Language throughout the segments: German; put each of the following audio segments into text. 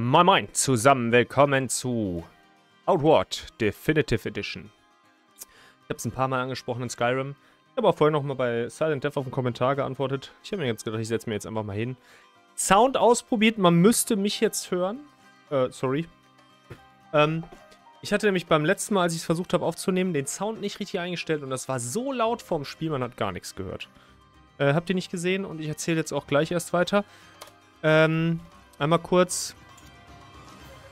Moin Moin zusammen, willkommen zu Outward Definitive Edition. Ich habe es ein paar Mal angesprochen in Skyrim. Ich habe auch vorhin nochmal bei Silent Dev auf einen Kommentar geantwortet. Ich habe mir jetzt gedacht, ich setze mir jetzt einfach mal hin. Sound ausprobiert, man müsste mich jetzt hören. Sorry. Ich hatte nämlich beim letzten Mal, als ich es versucht habe aufzunehmen, den Sound nicht richtig eingestellt. Und das war so laut vorm Spiel, man hat gar nichts gehört. Habt ihr nicht gesehen und ich erzähle jetzt auch gleich erst weiter. Einmal kurz...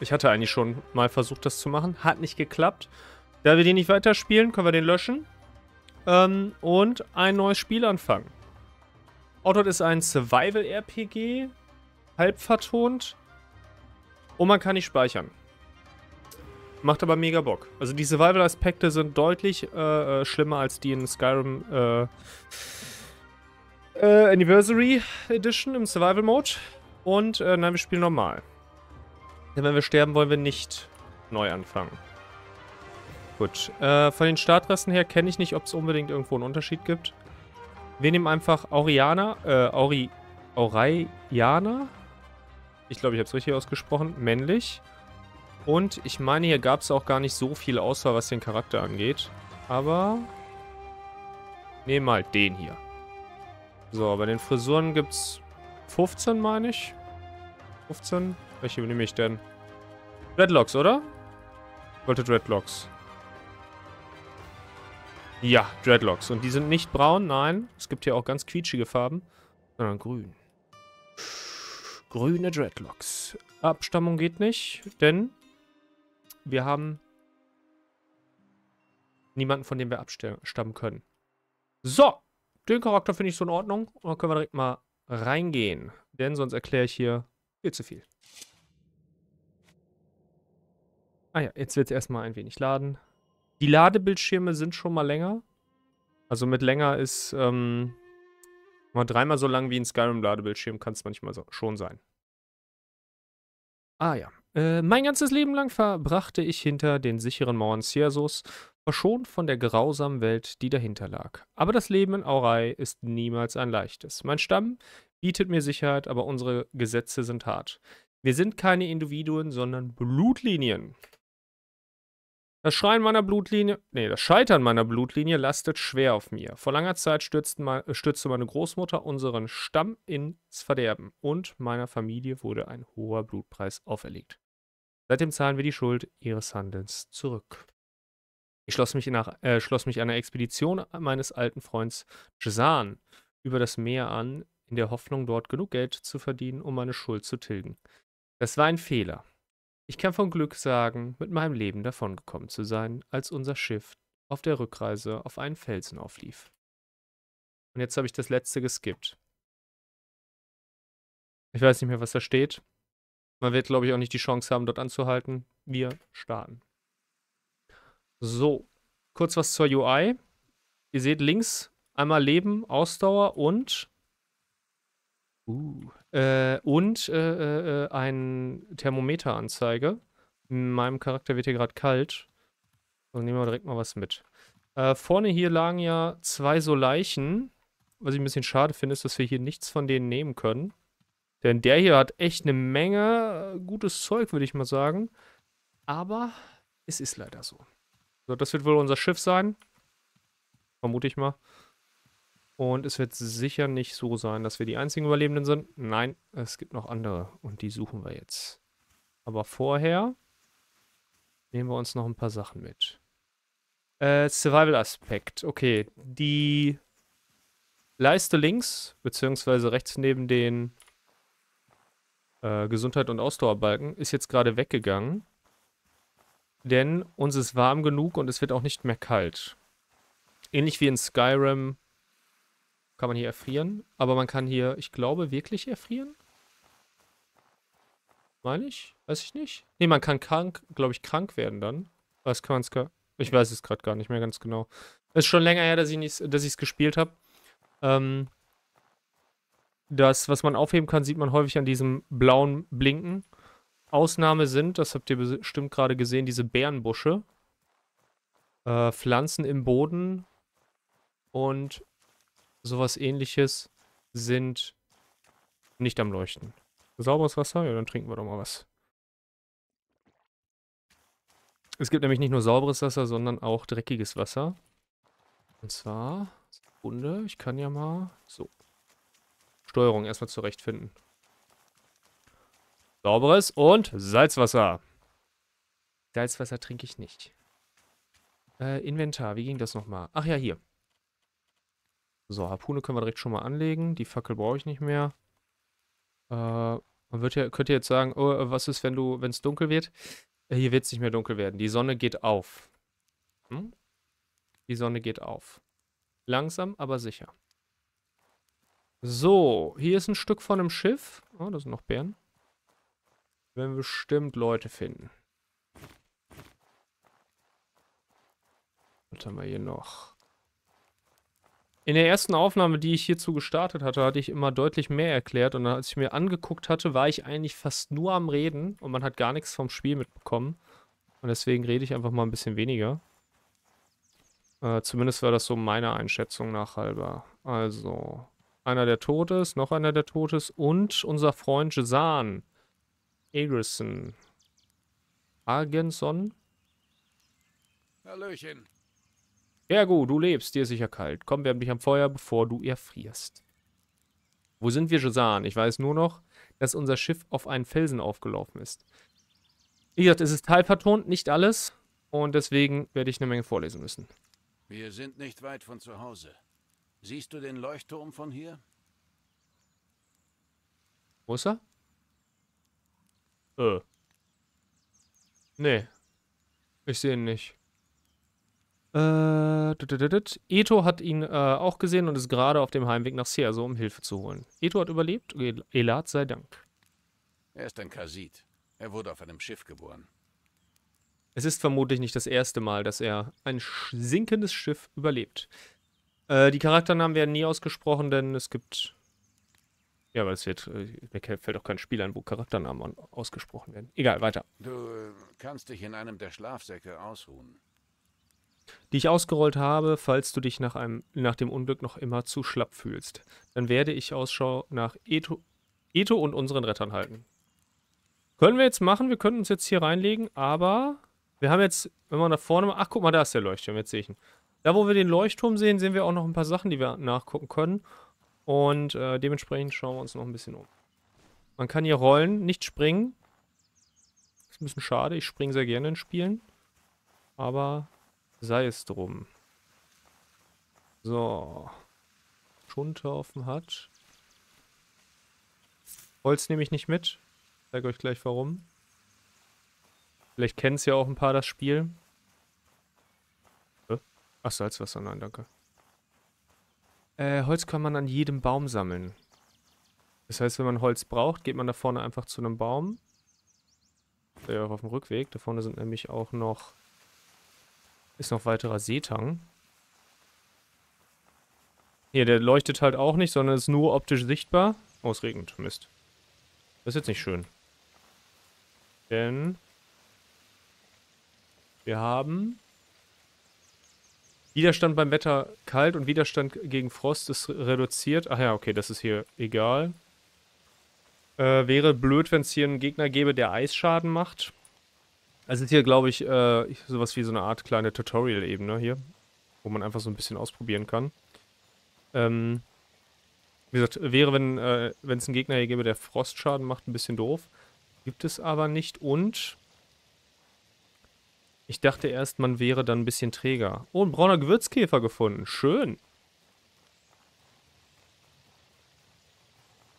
Ich hatte eigentlich schon mal versucht, das zu machen. Hat nicht geklappt. Da wir den nicht weiterspielen, können wir den löschen. Und ein neues Spiel anfangen. Outward ist ein Survival-RPG. Halb vertont. Und man kann nicht speichern. Macht aber mega Bock. Also die Survival-Aspekte sind deutlich schlimmer als die in Skyrim Anniversary Edition im Survival-Mode. Und nein, wir spielen normal. Denn wenn wir sterben, wollen wir nicht neu anfangen. Gut. Von den Startrassen her kenne ich nicht, ob es unbedingt irgendwo einen Unterschied gibt. Wir nehmen einfach Auriana. Auraiana. Ich glaube, ich habe es richtig ausgesprochen. Männlich. Und ich meine, hier gab es auch gar nicht so viel Auswahl, was den Charakter angeht. Aber... nehmen wir halt den hier. So, bei den Frisuren gibt es 15, meine ich. 15... Welche nehme ich denn? Dreadlocks, oder? Ich wollte Dreadlocks. Ja, Dreadlocks. Und die sind nicht braun, nein. Es gibt hier auch ganz quietschige Farben. Sondern grün. Grüne Dreadlocks. Abstammung geht nicht, denn wir haben niemanden, von dem wir abstammen können. So, den Charakter finde ich so in Ordnung. Und dann können wir direkt mal reingehen. Denn sonst erkläre ich hier viel zu viel. Ah ja, jetzt wird es erstmal ein wenig laden. Die Ladebildschirme sind schon mal länger. Also mit länger ist mal dreimal so lang wie ein Skyrim-Ladebildschirm kann es manchmal so, schon sein. Ah ja. Mein ganzes Leben lang verbrachte ich hinter den sicheren Mauern Cierzos, verschont von der grausamen Welt, die dahinter lag. Aber das Leben in Aurai ist niemals ein leichtes. Mein Stamm bietet mir Sicherheit, aber unsere Gesetze sind hart. Wir sind keine Individuen, sondern Blutlinien. Das Scheitern meiner Blutlinie lastet schwer auf mir. Vor langer Zeit stürzte meine Großmutter unseren Stamm ins Verderben und meiner Familie wurde ein hoher Blutpreis auferlegt. Seitdem zahlen wir die Schuld ihres Handelns zurück. Ich schloss mich einer Expedition meines alten Freunds Jezan über das Meer an, in der Hoffnung, dort genug Geld zu verdienen, um meine Schuld zu tilgen. Das war ein Fehler. Ich kann von Glück sagen, mit meinem Leben davongekommen zu sein, als unser Schiff auf der Rückreise auf einen Felsen auflief. Und jetzt habe ich das letzte geskippt. Ich weiß nicht mehr, was da steht. Man wird, glaube ich, auch nicht die Chance haben, dort anzuhalten. Wir starten. So, kurz was zur UI. Ihr seht links einmal Leben, Ausdauer und ein Thermometeranzeige. In meinem Charakter wird hier gerade kalt. So, nehmen wir direkt mal was mit. Vorne hier lagen ja zwei so Leichen. Was ich ein bisschen schade finde, ist, dass wir hier nichts von denen nehmen können. Denn der hier hat echt eine Menge gutes Zeug, würde ich mal sagen. Aber es ist leider so. So, das wird wohl unser Schiff sein. Vermute ich mal. Und es wird sicher nicht so sein, dass wir die einzigen Überlebenden sind. Nein, es gibt noch andere und die suchen wir jetzt. Aber vorher nehmen wir uns noch ein paar Sachen mit. Survival-Aspekt. Okay, die Leiste links, beziehungsweise rechts neben den Gesundheit- und Ausdauerbalken, ist jetzt gerade weggegangen. Denn uns ist warm genug und es wird auch nicht mehr kalt. Ähnlich wie in Skyrim kann man hier erfrieren, aber man kann hier, ich glaube, wirklich erfrieren? Meine ich? Weiß ich nicht. Ne, man kann krank, glaube ich, krank werden dann. Was kann man? Ich weiß es gerade gar nicht mehr ganz genau. Ist schon länger her, dass ich es gespielt habe. Das, was man aufheben kann, sieht man häufig an diesem blauen Blinken. Ausnahme sind, das habt ihr bestimmt gerade gesehen, diese Bärenbusche. Pflanzen im Boden und sowas Ähnliches sind nicht am Leuchten. Sauberes Wasser? Ja, dann trinken wir doch mal was. Es gibt nämlich nicht nur sauberes Wasser, sondern auch dreckiges Wasser. Und zwar, Sekunde, ich kann ja mal, so. Steuerung erstmal zurechtfinden. Sauberes und Salzwasser. Salzwasser trinke ich nicht. Inventar, wie ging das nochmal? Ach ja, hier. So, Harpune können wir direkt schon mal anlegen. Die Fackel brauche ich nicht mehr. Man wird ja, könnt ihr jetzt sagen, oh, was ist, wenn es dunkel wird? Hier wird es nicht mehr dunkel werden. Die Sonne geht auf. Hm? Die Sonne geht auf. Langsam, aber sicher. So, hier ist ein Stück von einem Schiff. Oh, das sind noch Bären. Wir werden bestimmt Leute finden. Was haben wir hier noch? In der ersten Aufnahme, die ich hierzu gestartet hatte, hatte ich immer deutlich mehr erklärt. Und als ich mir angeguckt hatte, war ich eigentlich fast nur am Reden. Und man hat gar nichts vom Spiel mitbekommen. Und deswegen rede ich einfach mal ein bisschen weniger. Zumindest war das so meiner Einschätzung nach halber. Also, einer der tot ist, noch einer der tot ist. Und unser Freund Jezan. Argenson. Hallöchen. Kergo, du lebst, dir ist sicher kalt. Komm, wärm dich am Feuer, bevor du erfrierst. Wo sind wir, Jezan? Ich weiß nur noch, dass unser Schiff auf einen Felsen aufgelaufen ist. Wie gesagt, es ist teilvertont, nicht alles. Und deswegen werde ich eine Menge vorlesen müssen. Wir sind nicht weit von zu Hause. Siehst du den Leuchtturm von hier? Wo ist er? Nee. Ich sehe ihn nicht. Eto hat ihn auch gesehen und ist gerade auf dem Heimweg nach Cierzo, um Hilfe zu holen. Eto hat überlebt, El Elatt sei Dank. Er ist ein Kasid. Er wurde auf einem Schiff geboren. Es ist vermutlich nicht das erste Mal, dass er ein sinkendes Schiff überlebt. Die Charakternamen werden nie ausgesprochen, denn es gibt... Ja, aber es wird... Mir fällt auch kein Spiel ein, wo Charakternamen ausgesprochen werden. Egal, weiter. Du kannst dich in einem der Schlafsäcke ausruhen. Die ich ausgerollt habe, falls du dich nach dem Unglück noch immer zu schlapp fühlst. Dann werde ich Ausschau nach Eto und unseren Rettern halten. Können wir jetzt machen, wir können uns jetzt hier reinlegen, aber wir haben jetzt, wenn wir nach vorne mal, ach guck mal, da ist der Leuchtturm, jetzt sehe ich ihn. Da, wo wir den Leuchtturm sehen, sehen wir auch noch ein paar Sachen, die wir nachgucken können. Und dementsprechend schauen wir uns noch ein bisschen um. Man kann hier rollen, nicht springen. Das ist ein bisschen schade, ich springe sehr gerne in Spielen. Aber... sei es drum. So. Schundhaufen hat. Holz nehme ich nicht mit. Ich zeige euch gleich warum. Vielleicht kennen es ja auch ein paar das Spiel. Ach, Salzwasser, nein, danke. Holz kann man an jedem Baum sammeln. Das heißt, wenn man Holz braucht, geht man da vorne einfach zu einem Baum. Ja, auf dem Rückweg. Da vorne sind nämlich auch noch... ist noch weiterer Seetang. Hier, der leuchtet halt auch nicht, sondern ist nur optisch sichtbar. Oh, es regnet. Mist. Das ist jetzt nicht schön. Denn wir haben Widerstand beim Wetter kalt und Widerstand gegen Frost ist reduziert. Ach ja, okay, das ist hier egal. Wäre blöd, wenn es hier einen Gegner gäbe, der Eisschaden macht. Also hier, glaube ich, sowas wie so eine Art kleine Tutorial-Ebene hier, wo man einfach so ein bisschen ausprobieren kann. Wie gesagt, wäre, wenn es einen Gegner hier gäbe, der Frostschaden macht, ein bisschen doof. Gibt es aber nicht und ich dachte erst, man wäre dann ein bisschen träger. Oh, ein brauner Gewürzkäfer gefunden. Schön.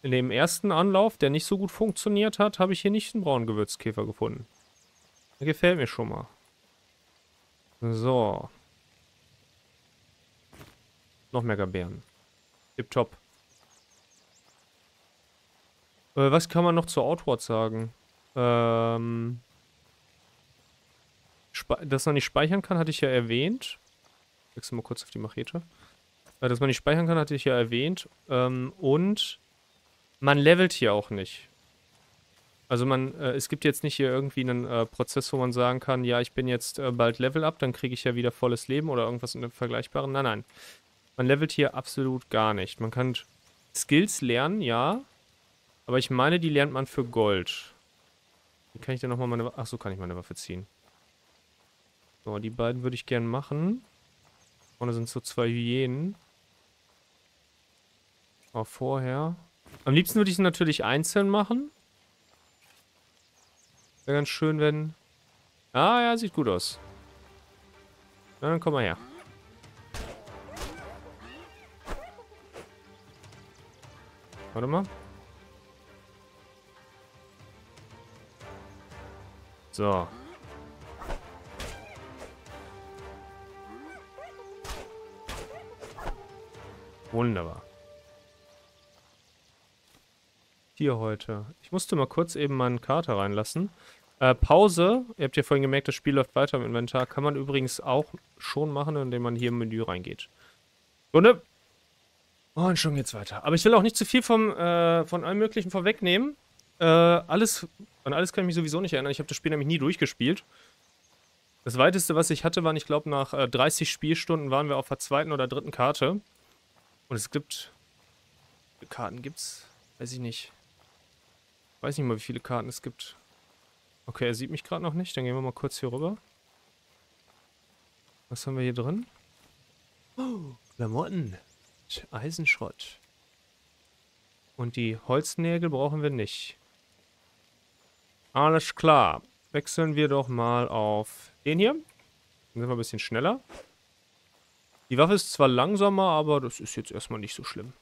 In dem ersten Anlauf, der nicht so gut funktioniert hat, habe ich hier nicht einen braunen Gewürzkäfer gefunden. Gefällt mir schon mal. So. Noch mehr Gabären. Tipptopp. Was kann man noch zu Outward sagen? Dass man nicht speichern kann, hatte ich ja erwähnt. Ich wechsle mal kurz auf die Machete. Dass man nicht speichern kann, hatte ich ja erwähnt. Und man levelt hier auch nicht. Also man, es gibt jetzt nicht hier irgendwie einen Prozess, wo man sagen kann, ja, ich bin jetzt bald Level Up, dann kriege ich ja wieder volles Leben oder irgendwas in einem Vergleichbaren. Nein, nein. Man levelt hier absolut gar nicht. Man kann Skills lernen, ja, aber ich meine, die lernt man für Gold. Wie kann ich denn nochmal meine Waffe... Achso, kann ich meine Waffe ziehen. So, die beiden würde ich gern machen. Vorne sind so zwei Hyänen. Auch vorher. Am liebsten würde ich sie natürlich einzeln machen. Wäre ganz schön, wenn... Ah ja, sieht gut aus. Na, dann komm mal her. Warte mal. So. Wunderbar. Hier heute. Ich musste mal kurz eben meinen Kater reinlassen. Pause. Ihr habt ja vorhin gemerkt, das Spiel läuft weiter im Inventar. Kann man übrigens auch schon machen, indem man hier im Menü reingeht. Runde. Und schon geht's weiter. Aber ich will auch nicht zu viel von allem Möglichen vorwegnehmen. An alles kann ich mich sowieso nicht erinnern. Ich habe das Spiel nämlich nie durchgespielt. Das weiteste, was ich hatte, waren, ich glaube, nach 30 Spielstunden waren wir auf der zweiten oder dritten Karte. Und es gibt... Karten gibt's? Weiß ich nicht. Ich weiß nicht mal, wie viele Karten es gibt. Okay, er sieht mich gerade noch nicht. Dann gehen wir mal kurz hier rüber. Was haben wir hier drin? Oh, Klamotten. Eisenschrott. Und die Holznägel brauchen wir nicht. Alles klar. Wechseln wir doch mal auf den hier. Dann sind wir ein bisschen schneller. Die Waffe ist zwar langsamer, aber das ist jetzt erstmal nicht so schlimm.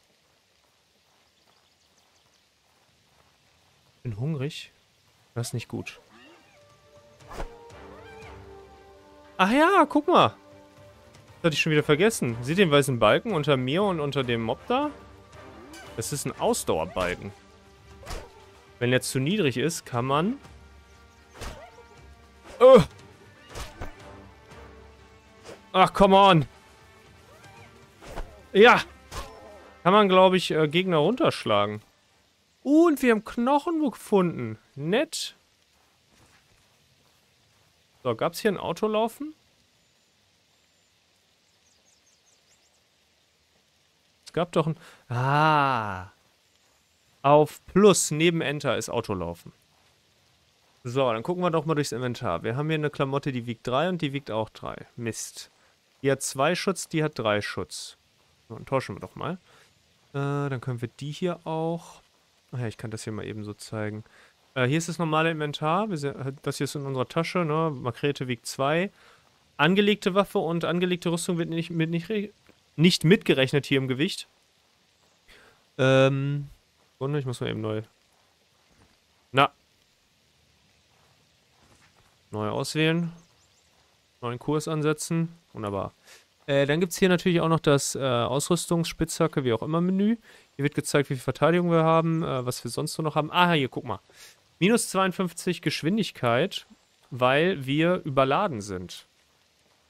Bin hungrig. Das ist nicht gut. Ach ja, guck mal. Das hatte ich schon wieder vergessen. Seht ihr den weißen Balken unter mir und unter dem Mob da? Das ist ein Ausdauerbalken. Wenn der zu niedrig ist, kann man... Oh. Ach, come on. Ja. Kann man, glaube ich, Gegner runterschlagen. Und wir haben Knochen gefunden. Nett. So, gab es hier ein Autolaufen? Es gab doch ein... Ah. Auf Plus neben Enter ist Autolaufen. So, dann gucken wir doch mal durchs Inventar. Wir haben hier eine Klamotte, die wiegt 3 und die wiegt auch 3. Mist. Die hat 2 Schutz, die hat 3 Schutz. So, dann tauschen wir doch mal. Dann können wir die hier auch... Ach ja, ich kann das hier mal eben so zeigen. Hier ist das normale Inventar. Das hier ist in unserer Tasche. Ne? Makrete wiegt 2. Angelegte Waffe und angelegte Rüstung wird nicht mitgerechnet hier im Gewicht. Und ich muss mal eben neu... Na. Neu auswählen. Neuen Kurs ansetzen. Wunderbar. Dann gibt es hier natürlich auch noch das Ausrüstungsspitzhacke, wie auch immer, Menü. Hier wird gezeigt, wie viel Verteidigung wir haben, was wir sonst so noch haben. Ah, hier, guck mal. Minus 52 Geschwindigkeit, weil wir überladen sind.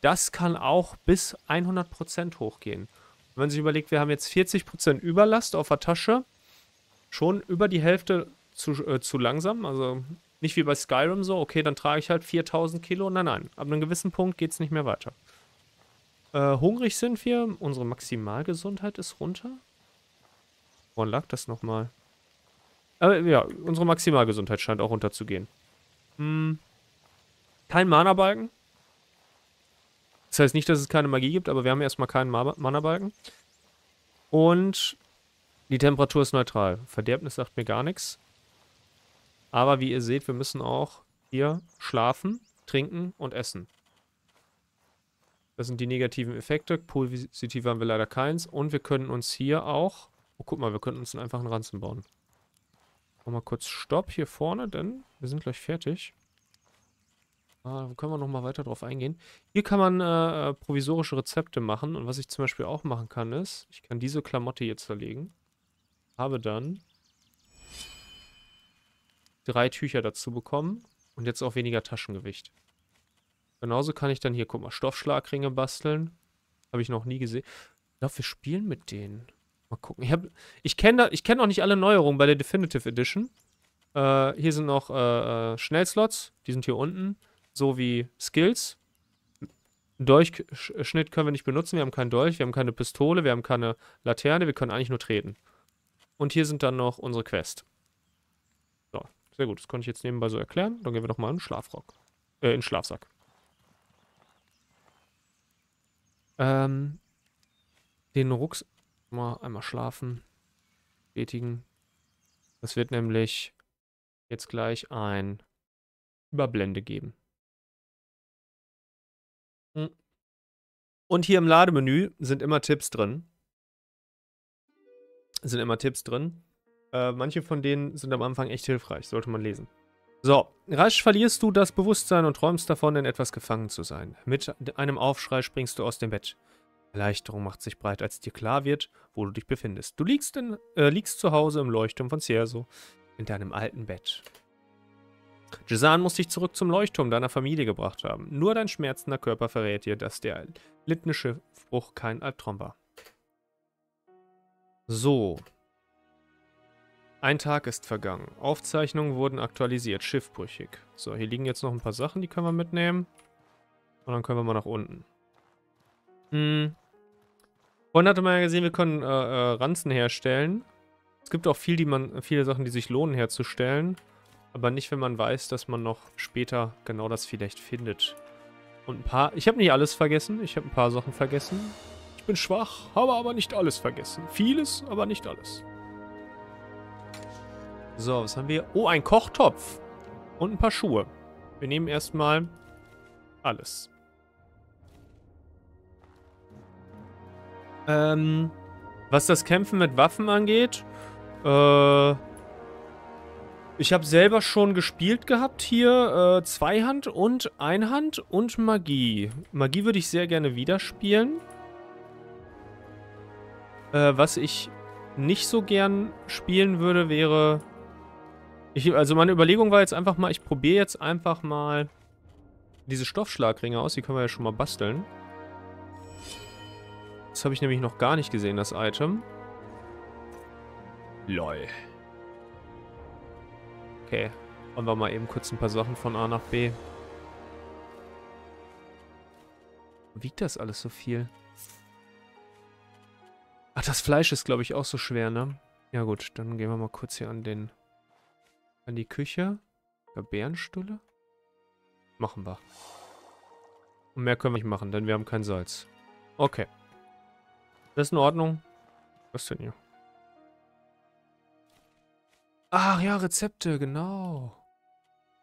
Das kann auch bis 100% hochgehen. Und wenn man sich überlegt, wir haben jetzt 40% Überlast auf der Tasche. Schon über die Hälfte zu langsam. Also nicht wie bei Skyrim so, okay, dann trage ich halt 4000 Kilo. Nein, nein. Ab einem gewissen Punkt geht es nicht mehr weiter. Hungrig sind wir. Unsere Maximalgesundheit ist runter. Woran lag das nochmal? Aber ja, unsere Maximalgesundheit scheint auch runter zu gehen. Hm. Kein Mana-Balken. Das heißt nicht, dass es keine Magie gibt, aber wir haben erstmal keinen Mana-Balken. Und die Temperatur ist neutral. Verderbnis sagt mir gar nichts. Aber wie ihr seht, wir müssen auch hier schlafen, trinken und essen. Das sind die negativen Effekte. Positive haben wir leider keins. Und wir können uns hier auch... Oh, guck mal, wir könnten uns einfach einen Ranzen bauen. Noch mal kurz Stopp hier vorne, denn wir sind gleich fertig. Ah, da können wir noch mal weiter drauf eingehen. Hier kann man provisorische Rezepte machen. Und was ich zum Beispiel auch machen kann, ist, ich kann diese Klamotte hier zerlegen. Habe dann 3 Tücher dazu bekommen. Und jetzt auch weniger Taschengewicht. Genauso kann ich dann hier, guck mal, Stoffschlagringe basteln. Habe ich noch nie gesehen. Ich glaube, wir spielen mit denen. Mal gucken. Ich kenn noch nicht alle Neuerungen bei der Definitive Edition. Hier sind noch Schnellslots. Die sind hier unten. So wie Skills. Dolchschnitt können wir nicht benutzen. Wir haben keinen Dolch, wir haben keine Pistole, wir haben keine Laterne. Wir können eigentlich nur treten. Und hier sind dann noch unsere Quest. So, sehr gut. Das konnte ich jetzt nebenbei so erklären. Dann gehen wir doch mal in den Schlafsack. Den Rucksack mal einmal schlafen. Betätigen. Das wird nämlich jetzt gleich ein Überblende geben. Und hier im Lademenü sind immer Tipps drin. Manche von denen sind am Anfang echt hilfreich, sollte man lesen. So, rasch verlierst du das Bewusstsein und träumst davon, in etwas gefangen zu sein. Mit einem Aufschrei springst du aus dem Bett. Erleichterung macht sich breit, als dir klar wird, wo du dich befindest. Du liegst zu Hause im Leuchtturm von Cierzo, in deinem alten Bett. Jezan muss dich zurück zum Leuchtturm deiner Familie gebracht haben. Nur dein schmerzender Körper verrät dir, dass der litnische Bruch kein Albtraum war. So. Ein Tag ist vergangen. Aufzeichnungen wurden aktualisiert. Schiffbrüchig. So, hier liegen jetzt noch ein paar Sachen, die können wir mitnehmen. Und dann können wir mal nach unten. Vorhin hatte man ja gesehen, wir können Ranzen herstellen. Es gibt auch viele Sachen, die sich lohnen herzustellen. Aber nicht, wenn man weiß, dass man noch später genau das vielleicht findet. Und ein paar... Ich habe nicht alles vergessen. Ich habe ein paar Sachen vergessen. Ich bin schwach, habe aber nicht alles vergessen. Vieles, aber nicht alles. So, was haben wir? Oh, ein Kochtopf. Und ein paar Schuhe. Wir nehmen erstmal alles. Was das Kämpfen mit Waffen angeht... Ich habe selber schon gespielt gehabt hier, Zweihand und Einhand und Magie. Magie würde ich sehr gerne wieder spielen. Was ich nicht so gern spielen würde, wäre... Also meine Überlegung war jetzt einfach mal, ich probiere jetzt einfach mal diese Stoffschlagringe aus. Die können wir ja schon mal basteln. Das habe ich nämlich noch gar nicht gesehen, das Item. Lol. Okay, wollen wir mal eben kurz ein paar Sachen von A nach B. Wiegt das alles so viel? Ach, das Fleisch ist, glaube ich, auch so schwer, ne? Ja gut, dann gehen wir mal kurz hier an die Küche. Ja, Bärenstulle? Machen wir. Und mehr können wir nicht machen, denn wir haben kein Salz. Okay. Das ist in Ordnung. Was denn hier? Ach ja, Rezepte, genau.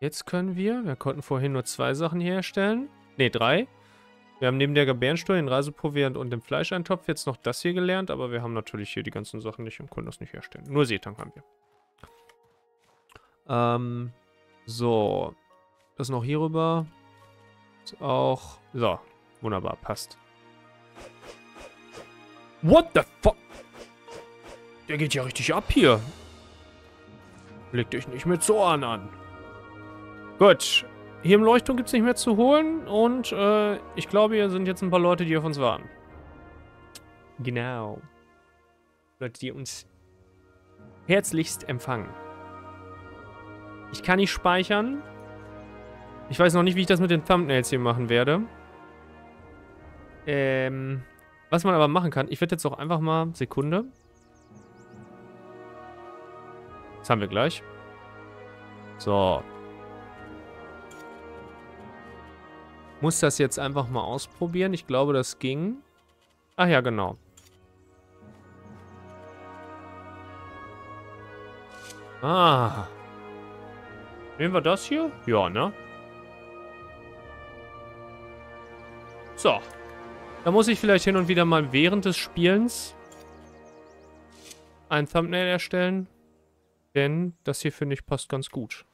Jetzt können wir konnten vorhin nur 2 Sachen herstellen. Ne, 3. Wir haben neben der Gebärenstulle, den Reiseproviant und dem Fleischeintopf jetzt noch das hier gelernt, aber wir haben natürlich hier die ganzen Sachen nicht und können das nicht herstellen. Nur Seetang haben wir. So. Das noch hier rüber. Ist auch... So. Wunderbar, passt. What the fuck? Der geht ja richtig ab hier. Leg dich nicht mit Zorn an. Gut. Hier im Leuchtturm gibt es nicht mehr zu holen. Und ich glaube, hier sind jetzt ein paar Leute, die auf uns warten. Genau. Leute, die uns herzlichst empfangen. Ich kann nicht speichern. Ich weiß noch nicht, wie ich das mit den Thumbnails hier machen werde. Was man aber machen kann. Ich werde jetzt auch einfach mal... Sekunde. Das haben wir gleich. So. Muss das jetzt einfach mal ausprobieren. Ich glaube, das ging. Ach ja, genau. Ah. Nehmen wir das hier? Ja, ne? So. Da muss ich vielleicht hin und wieder mal während des Spielens ein Thumbnail erstellen. Denn das hier, finde ich, passt ganz gut.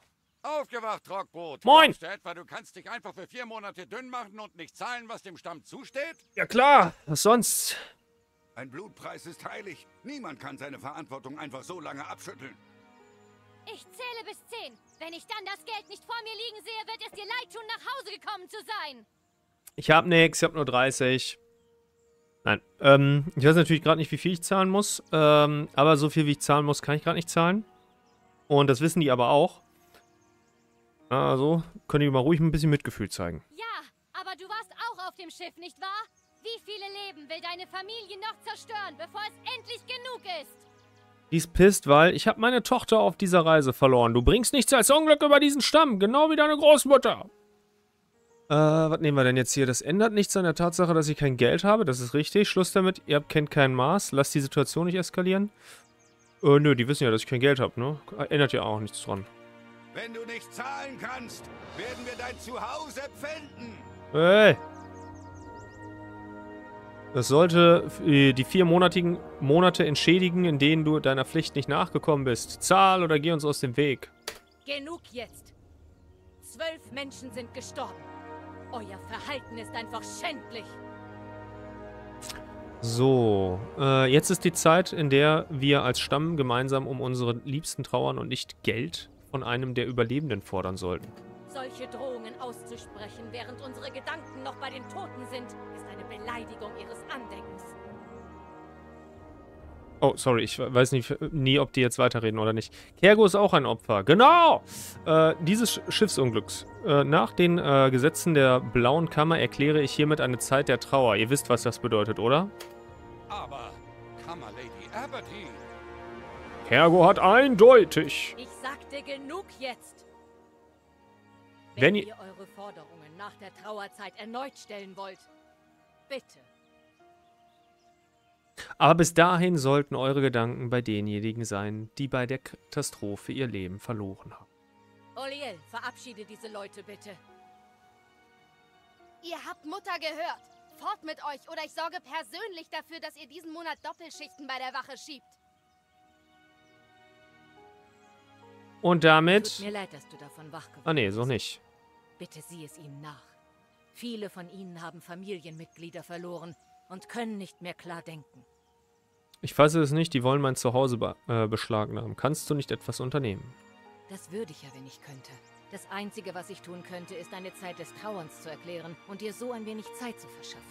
Aufgewacht, Rockbrot. Moin! Glaubst du etwa, du kannst dich einfach für 4 Monate dünn machen und nicht zahlen, was dem Stamm zusteht? Ja klar, was sonst? Ein Blutpreis ist heilig. Niemand kann seine Verantwortung einfach so lange abschütteln. Ich zähle bis 10. Wenn ich dann das Geld nicht vor mir liegen sehe, wird es dir leid tun, nach Hause gekommen zu sein. Ich hab nix, ich hab nur 30. Nein, ich weiß natürlich gerade nicht, wie viel ich zahlen muss. Aber so viel, wie ich zahlen muss, kann ich gerade nicht zahlen. Und das wissen die aber auch. Also, können die mal ruhig ein bisschen Mitgefühl zeigen. Ja, aber du warst auch auf dem Schiff, nicht wahr? Wie viele Leben will deine Familie noch zerstören, bevor es endlich genug ist? Die ist pisst, weil ich habe meine Tochter auf dieser Reise verloren. Du bringst nichts als Unglück über diesen Stamm, genau wie deine Großmutter. Was nehmen wir denn jetzt hier? Das ändert nichts an der Tatsache, dass ich kein Geld habe. Das ist richtig. Schluss damit. Ihr kennt kein Maß. Lasst die Situation nicht eskalieren. Nö, die wissen ja, dass ich kein Geld habe, ne? Ändert ja auch nichts dran. Wenn du nicht zahlen kannst, werden wir dein Zuhause pfänden. Hey! Das sollte die 4 Monate entschädigen, in denen du deiner Pflicht nicht nachgekommen bist. Zahl oder geh uns aus dem Weg. Genug jetzt. 12 Menschen sind gestorben. Euer Verhalten ist einfach schändlich. So, jetzt ist die Zeit, in der wir als Stamm gemeinsam um unsere Liebsten trauern und nicht Geld von einem der Überlebenden fordern sollten. Solche Drohungen auszusprechen, während unsere Gedanken noch bei den Toten sind, ist eine Beleidigung ihres Andenkens. Oh, sorry, ich weiß nicht, nie, ob die jetzt weiterreden oder nicht. Kergo ist auch ein Opfer. Genau! Dieses Schiffsunglücks. Nach den Gesetzen der Blauen Kammer erkläre ich hiermit eine Zeit der Trauer. Ihr wisst, was das bedeutet, oder? Aber Kammerlady Aberdeen. Kergo hat eindeutig. Ich sagte genug jetzt. Wenn ihr eure Forderungen nach der Trauerzeit erneut stellen wollt, bitte. Aber bis dahin sollten eure Gedanken bei denjenigen sein, die bei der Katastrophe ihr Leben verloren haben. Oliel, verabschiede diese Leute bitte. Ihr habt Mutter gehört. Fort mit euch oder ich sorge persönlich dafür, dass ihr diesen Monat Doppelschichten bei der Wache schiebt. Und damit... Tut mir leid, dass du davon wach geworden bist. Ah nee, so nicht. Bitte sieh es ihnen nach. Viele von ihnen haben Familienmitglieder verloren und können nicht mehr klar denken. Ich fasse es nicht, die wollen mein Zuhause beschlagnahmen. Kannst du nicht etwas unternehmen? Das würde ich ja, wenn ich könnte. Das Einzige, was ich tun könnte, ist eine Zeit des Trauerns zu erklären und dir so ein wenig Zeit zu verschaffen.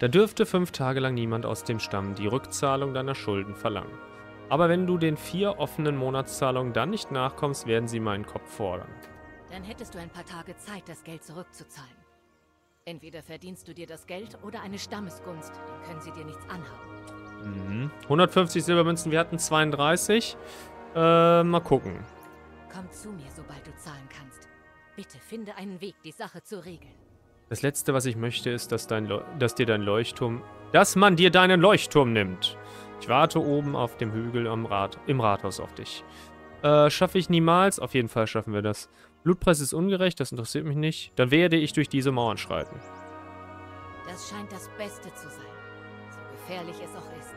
Da dürfte 5 Tage lang niemand aus dem Stamm die Rückzahlung deiner Schulden verlangen. Aber wenn du den 4 offenen Monatszahlungen dann nicht nachkommst, werden sie meinen Kopf fordern. Dann hättest du ein paar Tage Zeit, das Geld zurückzuzahlen. Entweder verdienst du dir das Geld oder eine Stammesgunst, dann können sie dir nichts anhaben. Mhm. 150 Silbermünzen, wir hatten 32. Mal gucken. Komm zu mir, sobald du zahlen kannst. Bitte finde einen Weg, die Sache zu regeln. Das Letzte, was ich möchte, ist, dass man dir deinen Leuchtturm nimmt. Ich warte oben auf dem Hügel im Rathaus auf dich. Schaffe ich niemals? Auf jeden Fall schaffen wir das. Blutpreis ist ungerecht, das interessiert mich nicht. Dann werde ich durch diese Mauern schreiten. Das scheint das Beste zu sein. So gefährlich es auch ist.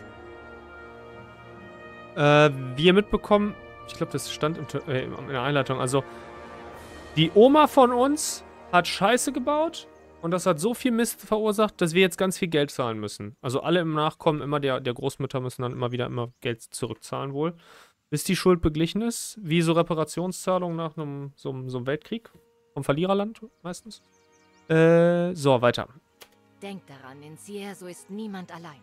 Wie ihr mitbekommen, ich glaube, das stand in der Einleitung. Also, die Oma von uns hat Scheiße gebaut und das hat so viel Mist verursacht, dass wir jetzt ganz viel Geld zahlen müssen. Also alle im Nachkommen, immer der Großmütter müssen dann immer Geld zurückzahlen wohl. Bis die Schuld beglichen ist, wie so Reparationszahlungen nach so einem Weltkrieg vom Verliererland meistens. So, weiter. Denk daran, in Cierzo ist niemand allein.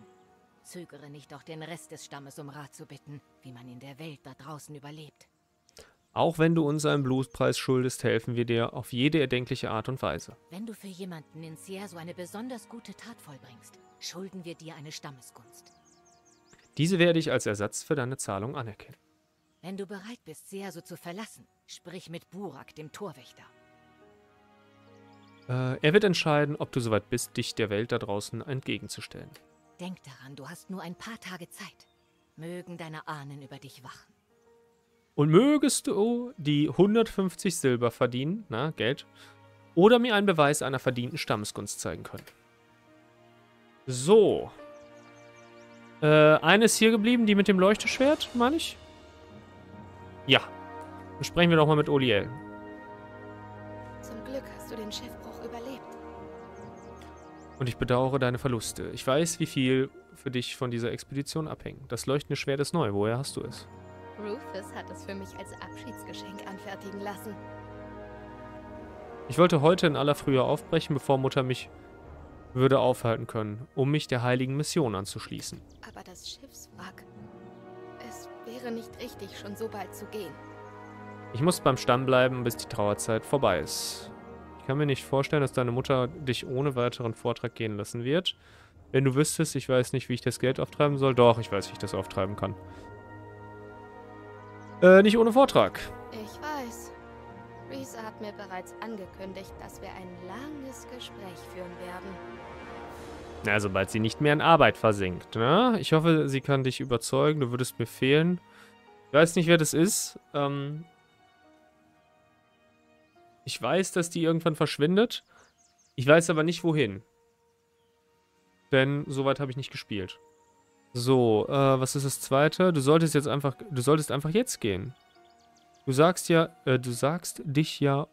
Zögere nicht, auch den Rest des Stammes um Rat zu bitten, wie man in der Welt da draußen überlebt. Auch wenn du uns einen Blutpreis schuldest, helfen wir dir auf jede erdenkliche Art und Weise. Wenn du für jemanden in Cierzo eine besonders gute Tat vollbringst, schulden wir dir eine Stammesgunst. Diese werde ich als Ersatz für deine Zahlung anerkennen. Wenn du bereit bist, Seaso zu verlassen, sprich mit Burak, dem Torwächter. Er wird entscheiden, ob du soweit bist, dich der Welt da draußen entgegenzustellen. Denk daran, du hast nur ein paar Tage Zeit. Mögen deine Ahnen über dich wachen. Und mögest du die 150 Silber verdienen, na, Geld, oder mir einen Beweis einer verdienten Stammesgunst zeigen können. So. Eine ist hier geblieben, die mit dem Leuchteschwert, meine ich. Ja. Dann sprechen wir doch mal mit Oliel. Zum Glück hast du den Schiffbruch überlebt. Und ich bedauere deine Verluste. Ich weiß, wie viel für dich von dieser Expedition abhängt. Das leuchtende Schwert ist neu. Woher hast du es? Rufus hat es für mich als Abschiedsgeschenk anfertigen lassen. Ich wollte heute in aller Frühe aufbrechen, bevor Mutter mich würde aufhalten können, um mich der heiligen Mission anzuschließen. Aber das Schiffswrack... wäre nicht richtig, schon so bald zu gehen. Ich muss beim Stamm bleiben, bis die Trauerzeit vorbei ist. Ich kann mir nicht vorstellen, dass deine Mutter dich ohne weiteren Vortrag gehen lassen wird. Wenn du wüsstest, ich weiß nicht, wie ich das Geld auftreiben soll. Doch, ich weiß, wie ich das auftreiben kann. Nicht ohne Vortrag. Ich weiß. Risa hat mir bereits angekündigt, dass wir ein langes Gespräch führen werden. Na, sobald sie nicht mehr in Arbeit versinkt, ne? Ich hoffe, sie kann dich überzeugen. Du würdest mir fehlen. Ich weiß nicht, wer das ist. Ich weiß, dass die irgendwann verschwindet. Ich weiß aber nicht, wohin. Denn soweit habe ich nicht gespielt. So, was ist das Zweite? Du solltest einfach jetzt gehen. Du sagst dich ja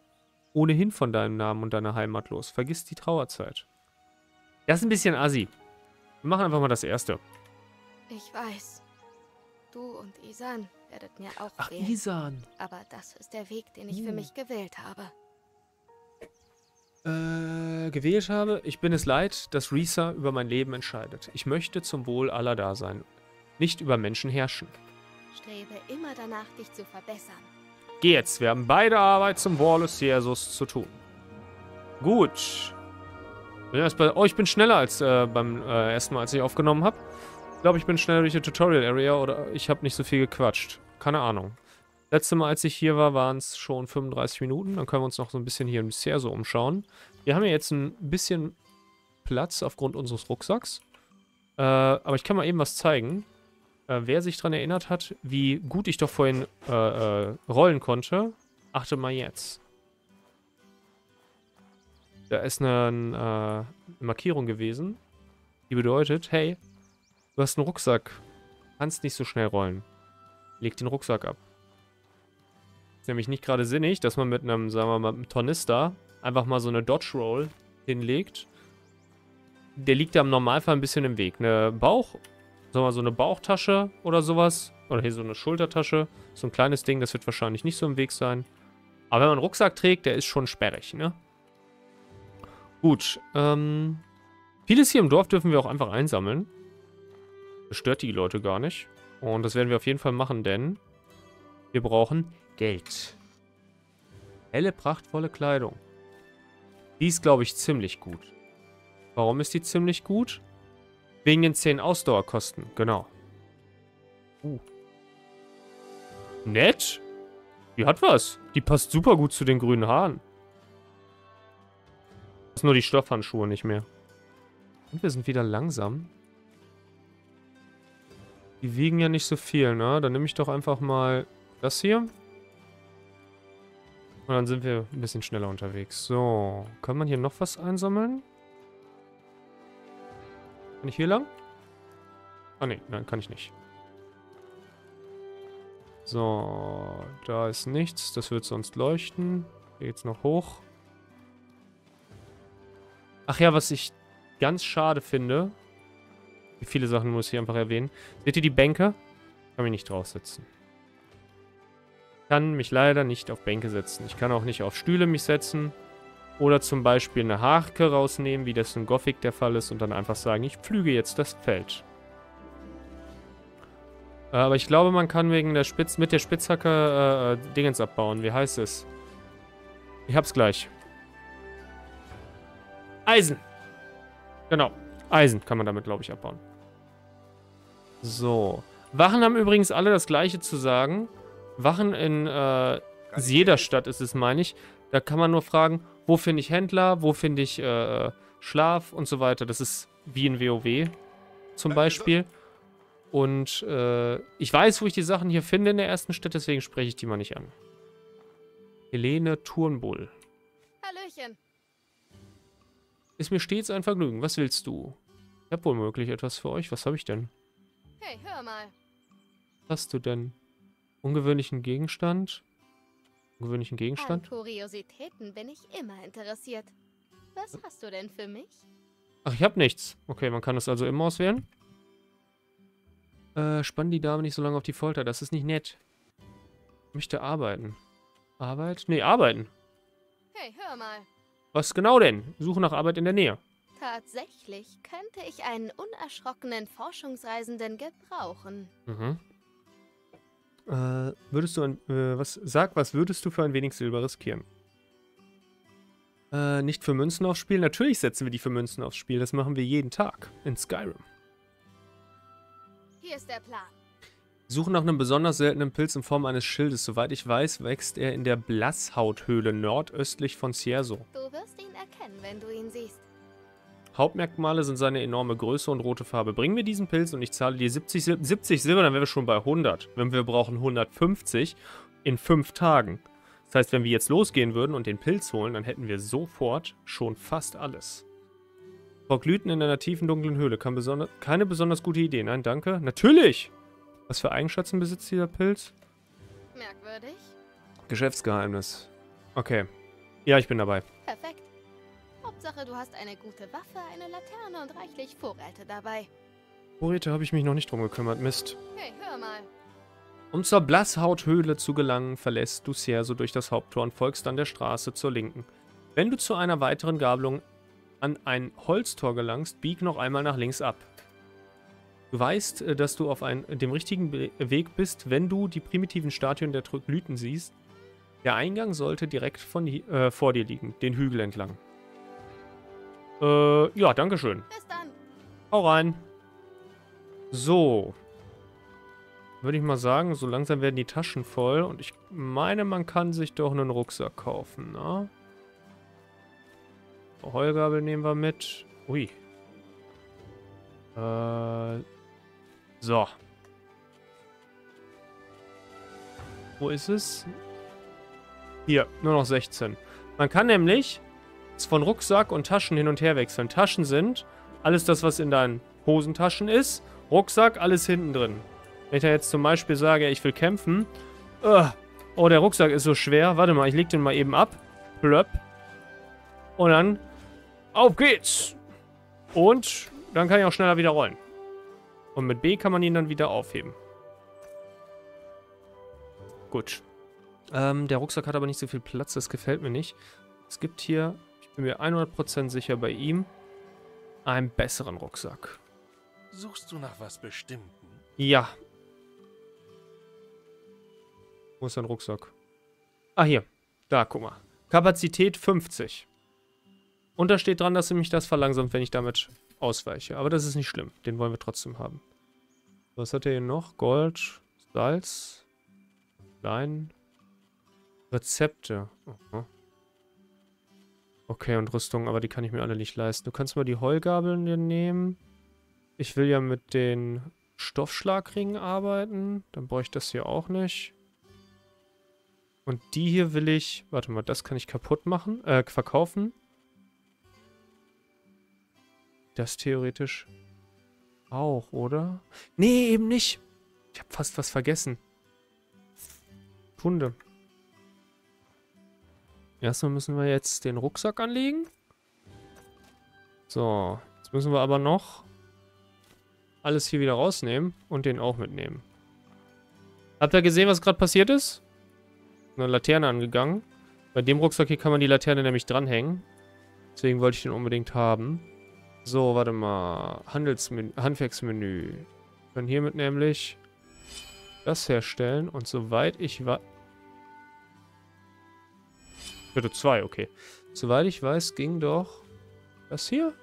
ohnehin von deinem Namen und deiner Heimat los. Vergiss die Trauerzeit. Das ist ein bisschen assi. Wir machen einfach mal das Erste. Ich weiß. Du und Isan werdet mir auch fehlen. Ach, Isan. Aber das ist der Weg, den ich für mich gewählt habe. Ich bin es leid, dass Risa über mein Leben entscheidet. Ich möchte zum Wohl aller da sein, nicht über Menschen herrschen. Strebe immer danach, dich zu verbessern. Geh jetzt, wir haben beide Arbeit zum Wohle Seasos zu tun. Gut. Oh, ich bin schneller als beim ersten Mal, als ich aufgenommen habe. Ich glaube, ich bin schneller durch die Tutorial-Area oder ich habe nicht so viel gequatscht. Keine Ahnung. Letzte Mal, als ich hier war, waren es schon 35 Minuten. Dann können wir uns noch so ein bisschen hier im Cierzo umschauen. Wir haben ja jetzt ein bisschen Platz aufgrund unseres Rucksacks. Aber ich kann mal eben was zeigen. Wer sich daran erinnert hat, wie gut ich doch vorhin rollen konnte, achte mal jetzt. Da ist eine Markierung gewesen, die bedeutet, hey, du hast einen Rucksack, kannst nicht so schnell rollen. Leg den Rucksack ab. Nämlich nicht gerade sinnig, dass man mit einem, sagen wir mal, einem Tornister einfach mal so eine Dodge Roll hinlegt. Der liegt ja im Normalfall ein bisschen im Weg. Eine Bauchtasche oder sowas. Oder hier so eine Schultertasche. So ein kleines Ding, das wird wahrscheinlich nicht so im Weg sein. Aber wenn man einen Rucksack trägt, der ist schon sperrig, ne? Gut. Vieles hier im Dorf dürfen wir auch einfach einsammeln. Das stört die Leute gar nicht. Und das werden wir auf jeden Fall machen, denn wir brauchen Geld. Helle, prachtvolle Kleidung. Die ist, glaube ich, ziemlich gut. Warum ist die ziemlich gut? Wegen den 10 Ausdauerkosten, genau. Nett? Die hat was. Die passt super gut zu den grünen Haaren. Das ist nur die Stoffhandschuhe nicht mehr. Und wir sind wieder langsam. Die wiegen ja nicht so viel, ne? Dann nehme ich doch einfach mal das hier. Und dann sind wir ein bisschen schneller unterwegs. So, kann man hier noch was einsammeln? Kann ich hier lang? Ah ne, nein, kann ich nicht. So, da ist nichts. Das wird sonst leuchten. Hier geht's noch hoch. Ach ja, was ich ganz schade finde. Viele Sachen muss ich hier einfach erwähnen. Seht ihr die Bänke? Kann mich nicht draufsetzen. Ich kann mich leider nicht auf Bänke setzen. Ich kann auch nicht auf Stühle mich setzen. Oder zum Beispiel eine Harke rausnehmen, wie das in Gothic der Fall ist. Und dann einfach sagen, ich pflüge jetzt das Feld. Aber ich glaube, man kann wegen der Spitzhacke Dingens abbauen. Wie heißt es? Ich hab's gleich. Eisen! Genau. Eisen kann man damit, glaube ich, abbauen. So. Wachen haben übrigens alle das Gleiche zu sagen. Wachen in jeder Stadt ist es, meine ich. Da kann man nur fragen, wo finde ich Händler, wo finde ich Schlaf und so weiter. Das ist wie in WoW zum Beispiel. Und ich weiß, wo ich die Sachen hier finde in der ersten Stadt, deswegen spreche ich die mal nicht an. Helene Turnbull. Hallöchen. Ist mir stets ein Vergnügen. Was willst du? Ich habe womöglich etwas für euch. Was habe ich denn? Hey, hör mal. Was hast du denn? Ungewöhnlichen Gegenstand? Ungewöhnlichen Gegenstand? An Kuriositäten bin ich immer interessiert. Was hast du denn für mich? Ach, ich habe nichts. Okay, man kann das also immer auswählen. Spann die Dame nicht so lange auf die Folter. Das ist nicht nett. Ich möchte arbeiten. Arbeit? Nee, arbeiten. Hey, hör mal. Was genau denn? Suche nach Arbeit in der Nähe. Tatsächlich könnte ich einen unerschrockenen Forschungsreisenden gebrauchen. Mhm. Was würdest du für ein wenig Silber riskieren? Nicht für Münzen aufs Spiel? Natürlich setzen wir die für Münzen aufs Spiel. Das machen wir jeden Tag in Skyrim. Hier ist der Plan. Suche nach einem besonders seltenen Pilz in Form eines Schildes. Soweit ich weiß, wächst er in der Blasshauthöhle nordöstlich von Cierzo. Du wirst ihn erkennen, wenn du ihn siehst. Hauptmerkmale sind seine enorme Größe und rote Farbe. Bring mir diesen Pilz und ich zahle dir 70 Silber, dann wären wir schon bei 100. Wenn wir brauchen 150 in 5 Tagen. Das heißt, wenn wir jetzt losgehen würden und den Pilz holen, dann hätten wir sofort schon fast alles. Glüten in einer tiefen, dunklen Höhle. Keine besonders gute Idee. Nein, danke. Natürlich! Was für Eigenschaften besitzt dieser Pilz? Merkwürdig. Geschäftsgeheimnis. Okay. Ja, ich bin dabei. Perfekt. Hauptsache, du hast eine gute Waffe, eine Laterne und reichlich Vorräte dabei. Vorräte habe ich mich noch nicht drum gekümmert, Mist. Hey, hör mal. Um zur Blasshauthöhle zu gelangen, verlässt du Cierzo durch das Haupttor und folgst dann der Straße zur Linken. Wenn du zu einer weiteren Gabelung an ein Holztor gelangst, bieg noch einmal nach links ab. Du weißt, dass du auf dem richtigen Weg bist, wenn du die primitiven Statuen der Troglythen siehst. Der Eingang sollte direkt vor dir liegen, den Hügel entlang. Ja, dankeschön. Bis dann. Hau rein. So. Würde ich mal sagen, so langsam werden die Taschen voll und ich meine, man kann sich doch einen Rucksack kaufen, ne? Heugabel nehmen wir mit. Ui. So. Wo ist es? Hier, nur noch 16. Man kann nämlich von Rucksack und Taschen hin und her wechseln. Taschen sind alles das, was in deinen Hosentaschen ist. Rucksack, alles hinten drin. Wenn ich da jetzt zum Beispiel sage, ich will kämpfen. Oh, der Rucksack ist so schwer. Warte mal, ich leg den mal eben ab. Plöpp. Und dann auf geht's. Und dann kann ich auch schneller wieder rollen. Und mit B kann man ihn dann wieder aufheben. Gut. Der Rucksack hat aber nicht so viel Platz, das gefällt mir nicht. Es gibt hier, ich bin mir 100% sicher bei ihm, einen besseren Rucksack. Suchst du nach was Bestimmten? Ja. Wo ist dein Rucksack? Ah, hier. Da, guck mal. Kapazität 50. Und da steht dran, dass mich das verlangsamt, wenn ich damit ausweiche. Aber das ist nicht schlimm. Den wollen wir trotzdem haben. Was hat er hier noch? Gold, Salz, Lein, Rezepte. Aha. Okay, und Rüstung, aber die kann ich mir alle nicht leisten. Du kannst mal die Heugabeln nehmen. Ich will ja mit den Stoffschlagringen arbeiten. Dann brauche ich das hier auch nicht. Und die hier will ich... Warte mal, das kann ich kaputt machen, verkaufen. Das theoretisch auch, oder? Nee, eben nicht. Ich habe fast was vergessen. Kunde. Erstmal müssen wir jetzt den Rucksack anlegen. So, jetzt müssen wir aber noch alles hier wieder rausnehmen und den auch mitnehmen. Habt ihr gesehen, was gerade passiert ist? Eine Laterne angegangen. Bei dem Rucksack hier kann man die Laterne nämlich dranhängen. Deswegen wollte ich den unbedingt haben. So, warte mal. Handwerksmenü. Wir können hiermit nämlich das herstellen. Und soweit ich weiß... Bitte 2, okay. Soweit ich weiß, ging doch das hier.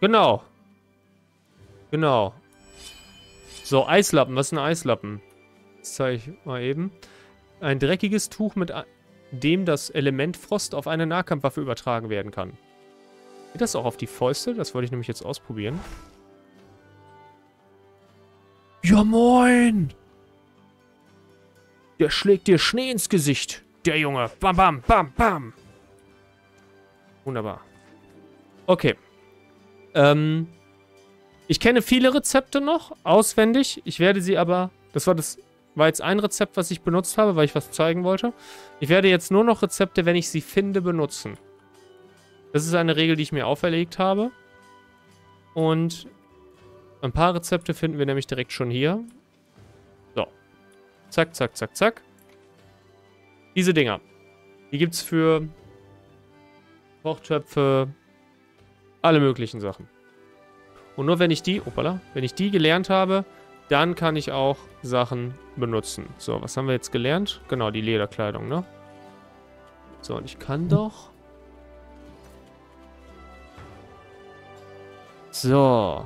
Genau. Genau. So, Eislappen. Was ist ein Eislappen? Das zeige ich mal eben. Ein dreckiges Tuch mit... dem das Element Frost auf eine Nahkampfwaffe übertragen werden kann. Geht das auch auf die Fäuste? Das wollte ich nämlich jetzt ausprobieren. Ja, moin! Der schlägt dir Schnee ins Gesicht, der Junge. Bam, bam, bam, bam. Wunderbar. Okay. Ich kenne viele Rezepte noch, auswendig. Ich werde sie aber... Das war das... War jetzt ein Rezept, was ich benutzt habe, weil ich was zeigen wollte. Ich werde jetzt nur noch Rezepte, wenn ich sie finde, benutzen. Das ist eine Regel, die ich mir auferlegt habe. Und ein paar Rezepte finden wir nämlich direkt schon hier. So. Zack, zack, zack, zack. Diese Dinger. Die gibt es für Kochtöpfe, alle möglichen Sachen. Und nur wenn ich die, hoppala, wenn ich die gelernt habe, dann kann ich auch Sachen benutzen. So, was haben wir jetzt gelernt? Genau, die Lederkleidung, ne? So, und ich kann doch... So.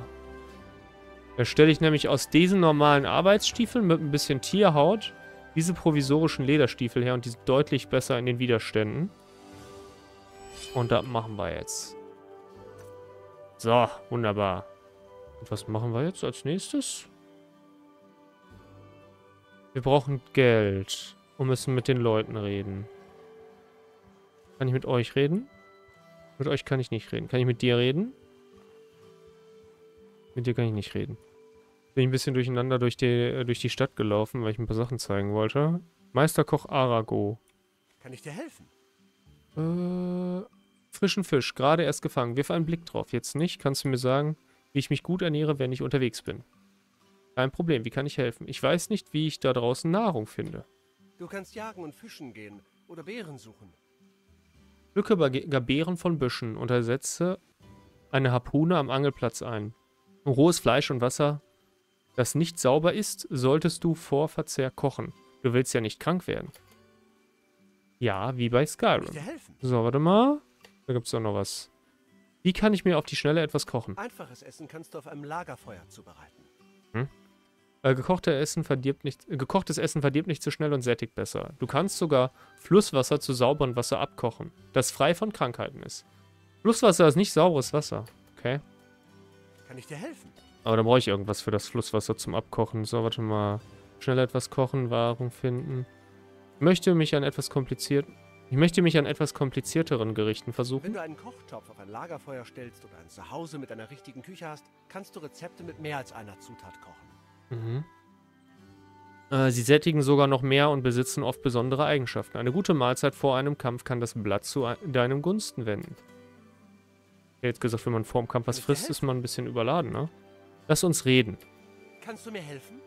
Erstelle ich nämlich aus diesen normalen Arbeitsstiefeln mit ein bisschen Tierhaut diese provisorischen Lederstiefel her und die sind deutlich besser in den Widerständen. Und das machen wir jetzt. So, wunderbar. Und was machen wir jetzt als nächstes? Wir brauchen Geld und müssen mit den Leuten reden. Kann ich mit euch reden? Mit euch kann ich nicht reden. Kann ich mit dir reden? Mit dir kann ich nicht reden. Bin ich ein bisschen durcheinander durch die Stadt gelaufen, weil ich ein paar Sachen zeigen wollte. Meisterkoch Arago. Kann ich dir helfen? Frischen Fisch, gerade erst gefangen. Wirf einen Blick drauf. Jetzt nicht. Kannst du mir sagen, wie ich mich gut ernähre, wenn ich unterwegs bin? Kein Problem. Wie kann ich helfen? Ich weiß nicht, wie ich da draußen Nahrung finde. Du kannst jagen und fischen gehen oder Beeren suchen. Pflücke Beeren von Büschen und ersetze eine Harpune am Angelplatz ein. Rohes Fleisch und Wasser, das nicht sauber ist, solltest du vor Verzehr kochen. Du willst ja nicht krank werden. Ja, wie bei Skyrim. So, warte mal. Da gibt es auch noch was. Wie kann ich mir auf die Schnelle etwas kochen? Einfaches Essen kannst du auf einem Lagerfeuer zubereiten. Hm? Gekochtes Essen verdirbt nicht so schnell und sättigt besser. Du kannst sogar Flusswasser zu sauberem Wasser abkochen, das frei von Krankheiten ist. Flusswasser ist nicht sauberes Wasser. Okay. Kann ich dir helfen? Aber dann brauche ich irgendwas für das Flusswasser zum Abkochen. So, warte mal. Schnell etwas kochen, Wahrung finden. Ich möchte mich an etwas komplizierteren Gerichten versuchen. Wenn du einen Kochtopf auf ein Lagerfeuer stellst oder ein Zuhause mit einer richtigen Küche hast, kannst du Rezepte mit mehr als einer Zutat kochen. Mhm. Sie sättigen sogar noch mehr und besitzen oft besondere Eigenschaften. Eine gute Mahlzeit vor einem Kampf kann das Blatt zu deinem Gunsten wenden. Ich hätte jetzt gesagt, wenn man vor dem Kampf was frisst, ist man ein bisschen überladen, ne? Lass uns reden. Kannst du mir helfen?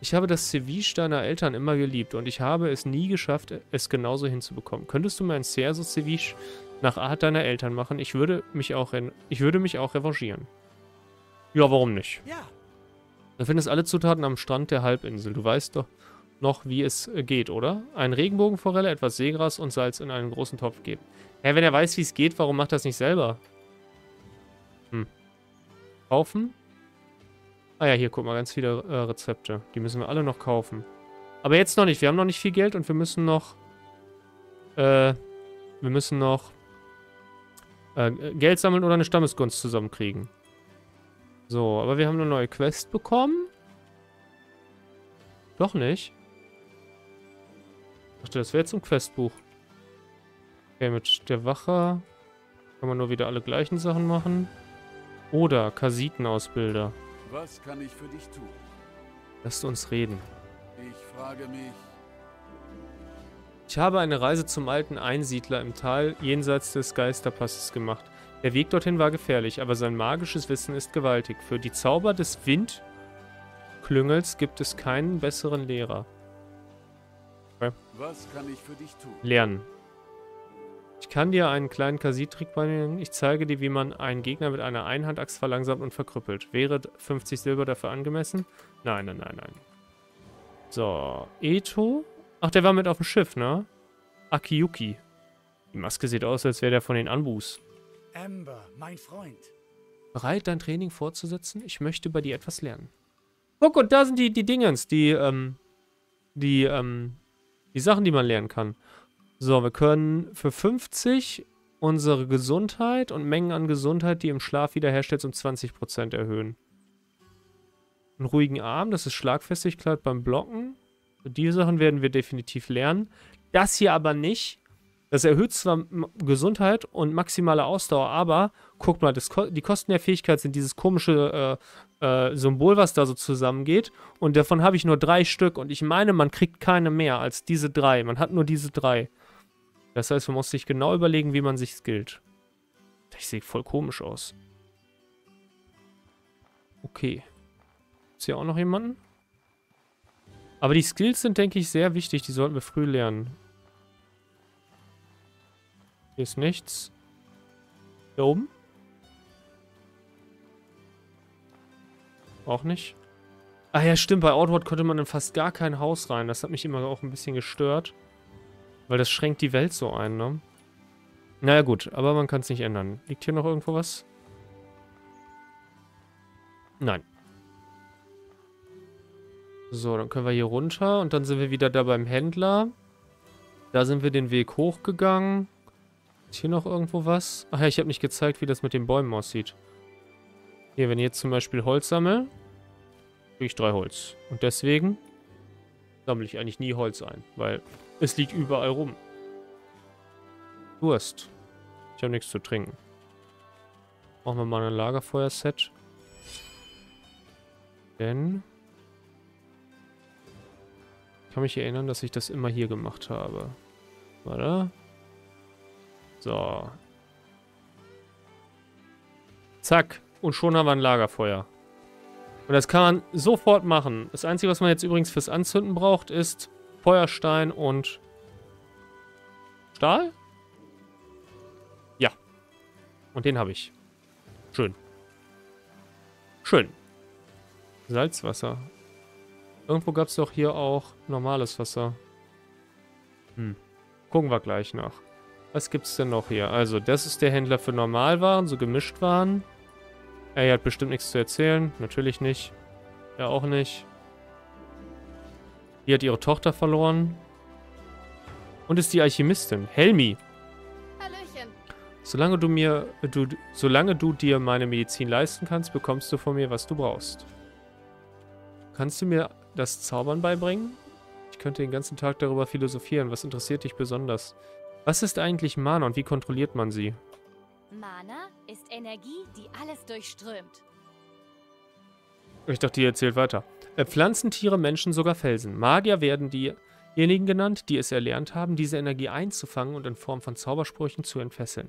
Ich habe das Ceviche deiner Eltern immer geliebt und ich habe es nie geschafft, es genauso hinzubekommen. Könntest du mir ein Cierzo Ceviche nach Art deiner Eltern machen? Ich würde mich auch revanchieren. Ja, warum nicht? Ja. Du findest alle Zutaten am Strand der Halbinsel. Du weißt doch noch, wie es geht, oder? Ein Regenbogenforelle, etwas Seegras und Salz in einen großen Topf geben. Hä, wenn er weiß, wie es geht, warum macht er es nicht selber? Hm. Kaufen? Ah ja, hier, guck mal, ganz viele Rezepte. Die müssen wir alle noch kaufen. Aber jetzt noch nicht. Wir haben noch nicht viel Geld und wir müssen noch Geld sammeln oder eine Stammesgunst zusammenkriegen. So, aber wir haben eine neue Quest bekommen. Doch nicht. Ich dachte, das wäre jetzt im Questbuch. Okay, mit der Wache kann man nur wieder alle gleichen Sachen machen. Oder Kasitenausbilder. Was kann ich für dich tun? Lasst uns reden. Ich frage mich. Ich habe eine Reise zum alten Einsiedler im Tal jenseits des Geisterpasses gemacht. Der Weg dorthin war gefährlich, aber sein magisches Wissen ist gewaltig. Für die Zauber des Windklüngels gibt es keinen besseren Lehrer. Okay. Was kann ich für dich tun? Lernen. Ich kann dir einen kleinen Kasid-Trick beibringen. Ich zeige dir, wie man einen Gegner mit einer Einhandaxt verlangsamt und verkrüppelt. Wäre 50 Silber dafür angemessen? Nein, nein, nein, nein. So, Eto. Ach, der war mit auf dem Schiff, ne? Akiyuki. Die Maske sieht aus, als wäre der von den Anbus. Amber, mein Freund. Bereit, dein Training fortzusetzen? Ich möchte bei dir etwas lernen. Oh Gott, da sind die Dingens. Die Sachen, die man lernen kann. So, wir können für 50 unsere Gesundheit und Mengen an Gesundheit, die im Schlaf wiederherstellt, um 20% erhöhen. Einen ruhigen Arm, das ist Schlagfestigkeit beim Blocken. Die Sachen werden wir definitiv lernen. Das hier aber nicht. Das erhöht zwar Gesundheit und maximale Ausdauer, aber guck mal, die Kosten der Fähigkeit sind dieses komische Symbol, was da so zusammengeht. Und davon habe ich nur 3 Stück. Und ich meine, man kriegt keine mehr als diese 3. Man hat nur diese 3. Das heißt, man muss sich genau überlegen, wie man sich skillt. Ich sehe voll komisch aus. Okay. Ist hier auch noch jemanden? Aber die Skills sind, denke ich, sehr wichtig. Die sollten wir früh lernen. Hier ist nichts. Hier oben? Auch nicht. Ah ja, stimmt. Bei Outward konnte man in fast gar kein Haus rein. Das hat mich immer auch ein bisschen gestört. Weil das schränkt die Welt so ein, ne? Naja gut, aber man kann es nicht ändern. Liegt hier noch irgendwo was? Nein. So, dann können wir hier runter und dann sind wir wieder da beim Händler. Da sind wir den Weg hochgegangen. Ist hier noch irgendwo was? Ach ja, ich habe nicht gezeigt, wie das mit den Bäumen aussieht. Hier, wenn ich jetzt zum Beispiel Holz sammle, kriege ich 3 Holz. Und deswegen sammle ich eigentlich nie Holz ein, weil es liegt überall rum. Durst. Ich habe nichts zu trinken. Brauchen wir mal ein Lagerfeuerset. Denn ich kann mich erinnern, dass ich das immer hier gemacht habe. Warte. So. Zack. Und schon haben wir ein Lagerfeuer. Und das kann man sofort machen. Das Einzige, was man jetzt übrigens fürs Anzünden braucht, ist Feuerstein und Stahl? Ja. Und den habe ich. Schön. Schön. Salzwasser. Irgendwo gab es doch hier auch normales Wasser. Hm. Gucken wir gleich nach. Was gibt es denn noch hier? Also, das ist der Händler für Normalwaren, so Gemischtwaren. Er hat bestimmt nichts zu erzählen. Natürlich nicht. Er auch nicht. Die hat ihre Tochter verloren. Und ist die Alchemistin. Helmi. Hallöchen. Solange du dir meine Medizin leisten kannst, bekommst du von mir, was du brauchst. Kannst du mir das Zaubern beibringen? Ich könnte den ganzen Tag darüber philosophieren. Was interessiert dich besonders? Was ist eigentlich Mana und wie kontrolliert man sie? Mana ist Energie, die alles durchströmt. Ich dachte, die erzählt weiter. Pflanzen, Tiere, Menschen, sogar Felsen. Magier werden diejenigen genannt, die es erlernt haben, diese Energie einzufangen und in Form von Zaubersprüchen zu entfesseln.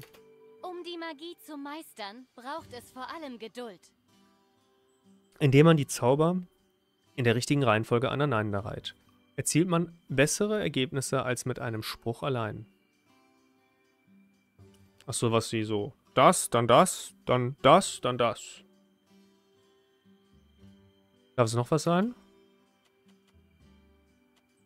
Um die Magie zu meistern, braucht es vor allem Geduld. Indem man die Zauber in der richtigen Reihenfolge aneinanderreiht, erzielt man bessere Ergebnisse als mit einem Spruch allein. Achso, was sie so. Das, dann das, dann das, dann das. Darf es noch was sein?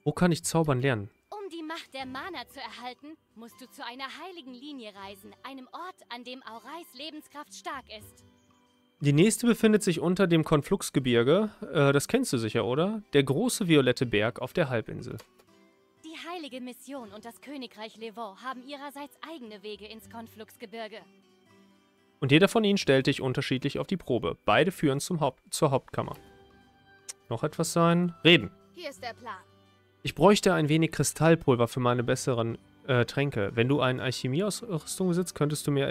Wo kann ich zaubern lernen? Um die Macht der Mana zu erhalten, musst du zu einer heiligen Linie reisen, einem Ort, an dem Aurais Lebenskraft stark ist. Die nächste befindet sich unter dem Konfluxgebirge. Das kennst du sicher, oder? Der große violette Berg auf der Halbinsel. Die heilige Mission und das Königreich Levant haben ihrerseits eigene Wege ins Konfluxgebirge. Und jeder von ihnen stellt dich unterschiedlich auf die Probe. Beide führen zur Hauptkammer. Noch etwas sein? Reden. Hier ist der Plan. Ich bräuchte ein wenig Kristallpulver für meine besseren Tränke. Wenn du eine Alchemieausrüstung besitzt, könntest du mir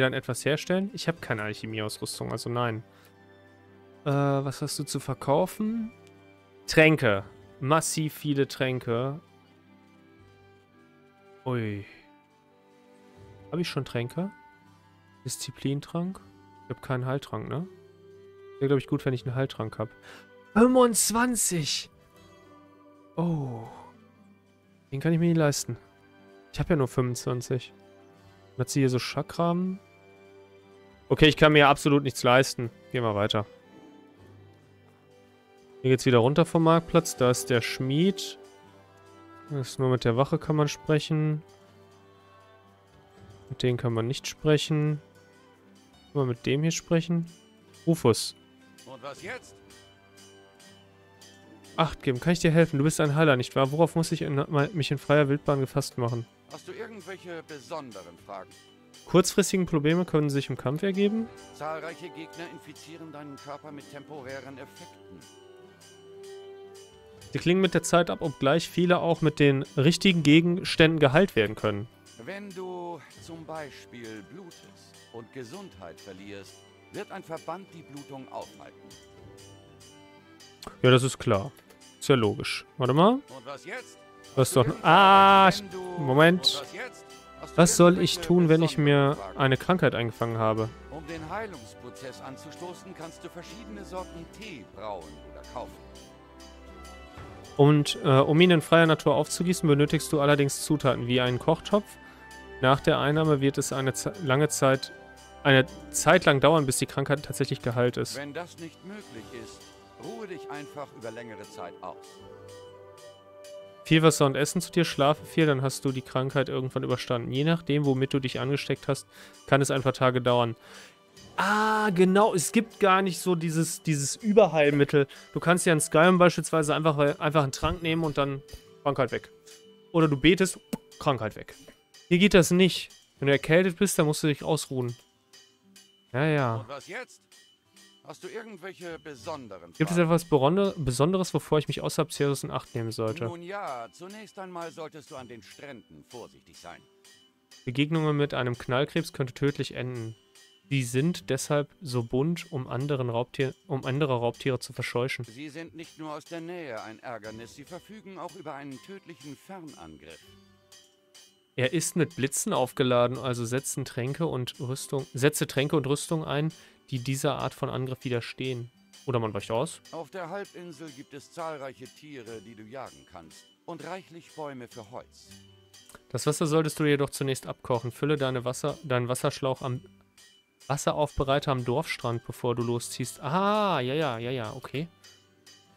dann etwas herstellen? Ich habe keine Alchemieausrüstung, also nein. Was hast du zu verkaufen? Tränke. Massiv viele Tränke. Ui. Habe ich schon Tränke? Disziplintrank? Ich habe keinen Heiltrank, ne? Wäre, glaube ich, gut, wenn ich einen Heiltrank habe. 25! Oh. Den kann ich mir nicht leisten. Ich habe ja nur 25. Hat sie hier so Chakramen? Okay, ich kann mir absolut nichts leisten. Gehen wir weiter. Hier geht's wieder runter vom Marktplatz. Da ist der Schmied. Das ist nur mit der Wache kann man sprechen. Mit denen kann man nicht sprechen. Kann man mit dem hier sprechen? Rufus. Und was jetzt? 8 geben. Kann ich dir helfen? Du bist ein Heiler, nicht wahr? Worauf muss ich mich in freier Wildbahn gefasst machen? Hast du irgendwelche besonderen Fragen? Kurzfristigen Probleme können sich im Kampf ergeben. Zahlreiche Gegner infizieren deinen Körper mit temporären Effekten. Sie klingen mit der Zeit ab, obgleich viele auch mit den richtigen Gegenständen geheilt werden können. Wenn du zum Beispiel blutest und Gesundheit verlierst, wird ein Verband die Blutung aufhalten. Ja, das ist klar. Ist ja logisch. Warte mal. Und was jetzt? Was doch. Ah, Moment. Was soll ich tun, wenn ich mir eine Krankheit eingefangen habe? Um den Heilungsprozess anzustoßen, kannst du verschiedene Sorten Tee brauen oder kaufen. Und um ihn in freier Natur aufzugießen, benötigst du allerdings Zutaten wie einen Kochtopf. Nach der Einnahme wird es eine Zeit lang dauern, bis die Krankheit tatsächlich geheilt ist. Wenn das nicht möglich ist, ruhe dich einfach über längere Zeit aus. Viel Wasser und Essen zu dir, schlafe viel, dann hast du die Krankheit irgendwann überstanden. Je nachdem, womit du dich angesteckt hast, kann es ein paar Tage dauern. Ah, genau. Es gibt gar nicht so dieses Überheilmittel. Du kannst ja in Skyrim beispielsweise einfach einen Trank nehmen und dann Krankheit weg. Oder du betest, Krankheit weg. Hier geht das nicht. Wenn du erkältet bist, dann musst du dich ausruhen. Ja, ja. Und was jetzt? Hast du irgendwelche besonderen Fragen? Gibt es etwas Besonderes, wovor ich mich außerhalb Cierzo in Acht nehmen sollte? Nun ja, zunächst einmal solltest du an den Stränden vorsichtig sein. Begegnungen mit einem Knallkrebs könnte tödlich enden. Sie sind deshalb so bunt, um andere Raubtiere zu verscheuchen. Sie sind nicht nur aus der Nähe ein Ärgernis, sie verfügen auch über einen tödlichen Fernangriff. Er ist mit Blitzen aufgeladen, also setze Tränke und Rüstung ein, die dieser Art von Angriff widerstehen. Oder man weicht aus. Auf der Halbinsel gibt es zahlreiche Tiere, die du jagen kannst, und reichlich Bäume für Holz. Das Wasser solltest du jedoch zunächst abkochen. Fülle deinen Wasserschlauch am Wasseraufbereiter am Dorfstrand, bevor du losziehst. Ah, ja, ja, ja, ja, okay.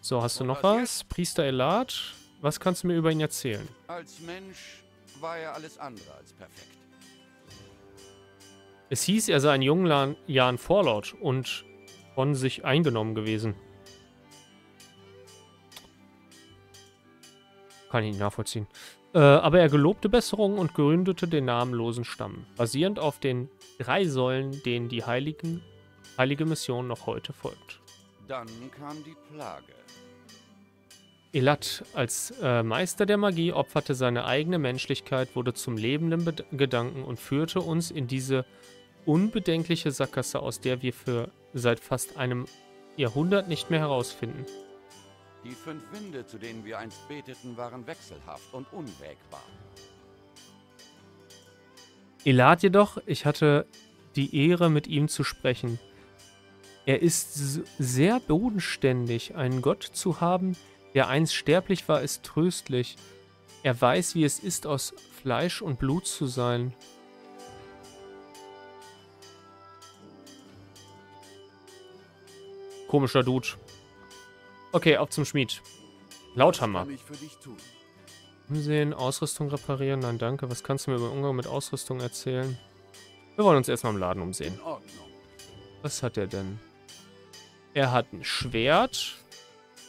So, hast du noch was? Priester Elatt, was kannst du mir über ihn erzählen? Als Mensch war er alles andere als perfekt. Es hieß, er sei in jungen Jahren vorlaut und von sich eingenommen gewesen. Kann ich nicht nachvollziehen. Aber er gelobte Besserung und gründete den namenlosen Stamm, basierend auf den 3 Säulen, denen die heilige Mission noch heute folgt. Dann kam die Plage. Elatt, als Meister der Magie, opferte seine eigene Menschlichkeit, wurde zum lebenden Gedanken und führte uns in diese unbedenkliche Sackgasse, aus der wir seit fast einem Jahrhundert nicht mehr herausfinden. Die 5 Winde, zu denen wir einst beteten, waren wechselhaft und unwägbar. Elatt jedoch, ich hatte die Ehre, mit ihm zu sprechen. Er ist sehr bodenständig. Einen Gott zu haben, der einst sterblich war, ist tröstlich. Er weiß, wie es ist, aus Fleisch und Blut zu sein. Komischer Dude. Okay, auf zum Schmied. Lauthammer. Umsehen, Ausrüstung reparieren. Nein, danke. Was kannst du mir über den Umgang mit Ausrüstung erzählen? Wir wollen uns erstmal im Laden umsehen. Was hat er denn? Er hat ein Schwert,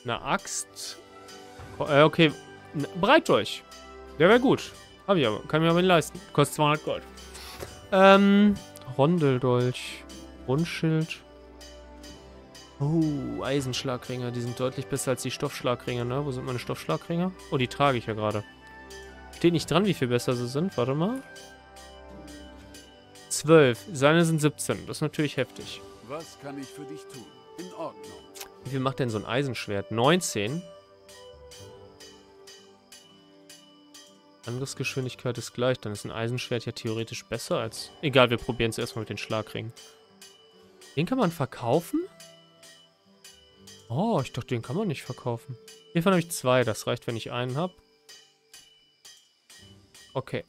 eine Axt. Okay, bereit euch. Der wäre gut. Hab ich aber. Kann ich mir aber nicht leisten. Kostet 200 Gold. Rondeldolch. Rundschild. Oh, Eisenschlagringe. Die sind deutlich besser als die Stoffschlagringe, ne? Wo sind meine Stoffschlagringe? Oh, die trage ich ja gerade. Steht nicht dran, wie viel besser sie sind. Warte mal. 12. Seine sind 17. Das ist natürlich heftig. Was kann ich für dich tun? In Ordnung. Wie viel macht denn so ein Eisenschwert? 19. Angriffsgeschwindigkeit ist gleich. Dann ist ein Eisenschwert ja theoretisch besser als... Egal, wir probieren es erstmal mit den Schlagringen. Den kann man verkaufen? Oh, ich dachte, den kann man nicht verkaufen. Hiervon habe ich 2. Das reicht, wenn ich einen habe. Okay.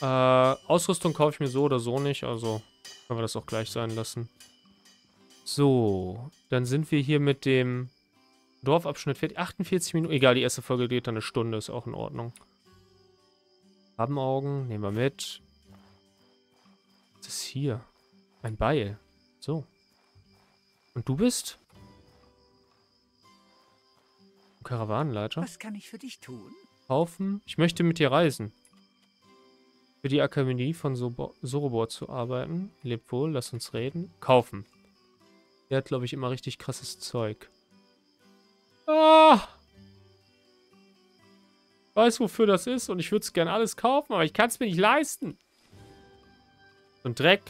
Ausrüstung kaufe ich mir so oder so nicht. Also können wir das auch gleich sein lassen. So. Dann sind wir hier mit dem Dorfabschnitt fertig. 48 Minuten. Egal, die erste Folge geht dann eine Stunde. Ist auch in Ordnung. Rabenaugen. Nehmen wir mit. Was ist hier? Ein Beil. So. Und du bist? Karawanenleiter. Was kann ich für dich tun? Kaufen. Ich möchte mit dir reisen. Für die Akademie von Sorobor zu arbeiten. Lebt wohl, lass uns reden. Kaufen. Der hat, glaube ich, immer richtig krasses Zeug. Ah! Ich weiß, wofür das ist und ich würde es gerne alles kaufen, aber ich kann es mir nicht leisten. Und Dreck.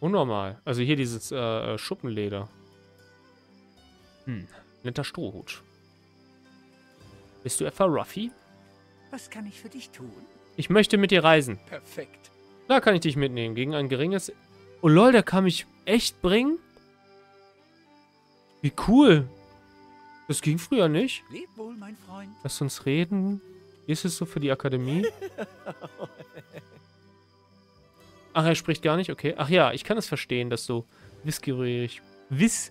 Unnormal. Also hier dieses Schuppenleder. Hm, netter Strohhut. Bist du etwa Ruffy? Was kann ich für dich tun? Ich möchte mit dir reisen. Perfekt. Da kann ich dich mitnehmen. Gegen ein geringes... Oh lol, da kann mich echt bringen? Wie cool. Das ging früher nicht. Leb wohl, mein Freund. Lass uns reden. Wie ist es so für die Akademie? Ach, er spricht gar nicht? Okay. Ach ja, ich kann es verstehen, dass du wissbegierig bist.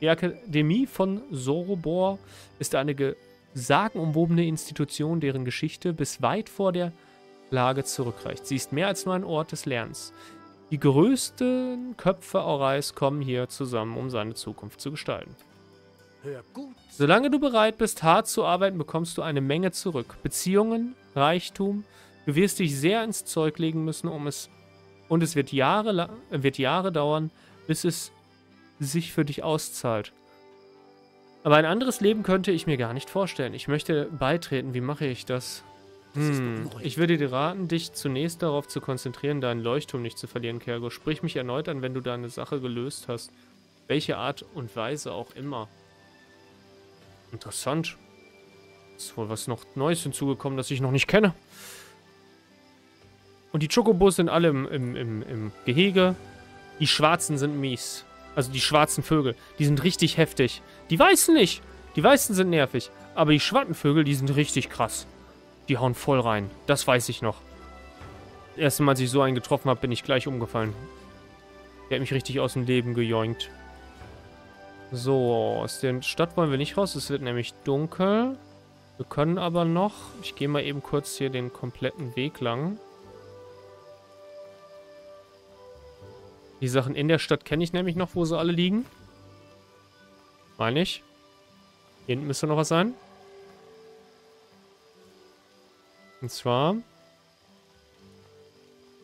Die Akademie von Sorobor ist eine sagenumwobene Institution, deren Geschichte bis weit vor der Lage zurückreicht. Sie ist mehr als nur ein Ort des Lernens. Die größten Köpfe Aurais kommen hier zusammen, um seine Zukunft zu gestalten. Solange du bereit bist, hart zu arbeiten, bekommst du eine Menge zurück. Beziehungen, Reichtum. Du wirst dich sehr ins Zeug legen müssen, um es... Und es wird Jahre dauern, bis es sich für dich auszahlt. Aber ein anderes Leben könnte ich mir gar nicht vorstellen. Ich möchte beitreten. Wie mache ich das? Ich würde dir raten, dich zunächst darauf zu konzentrieren, deinen Leuchtturm nicht zu verlieren, Kergo. Sprich mich erneut an, wenn du deine Sache gelöst hast. Welche Art und Weise auch immer. Interessant. Ist wohl was noch Neues hinzugekommen, das ich noch nicht kenne. Und die Chocobos sind alle im Gehege. Die Schwarzen sind mies. Also die schwarzen Vögel. Die sind richtig heftig. Die Weißen nicht. Die Weißen sind nervig. Aber die schwarzen Vögel, die sind richtig krass. Die hauen voll rein. Das weiß ich noch. Das erste Mal, als ich so einen getroffen habe, bin ich gleich umgefallen. Der hat mich richtig aus dem Leben gejoinkt. So, aus der Stadt wollen wir nicht raus. Es wird nämlich dunkel. Wir können aber noch... Ich gehe mal eben kurz hier den kompletten Weg lang. Die Sachen in der Stadt kenne ich nämlich noch, wo sie alle liegen. Meine ich. Hier hinten müsste noch was sein. Und zwar...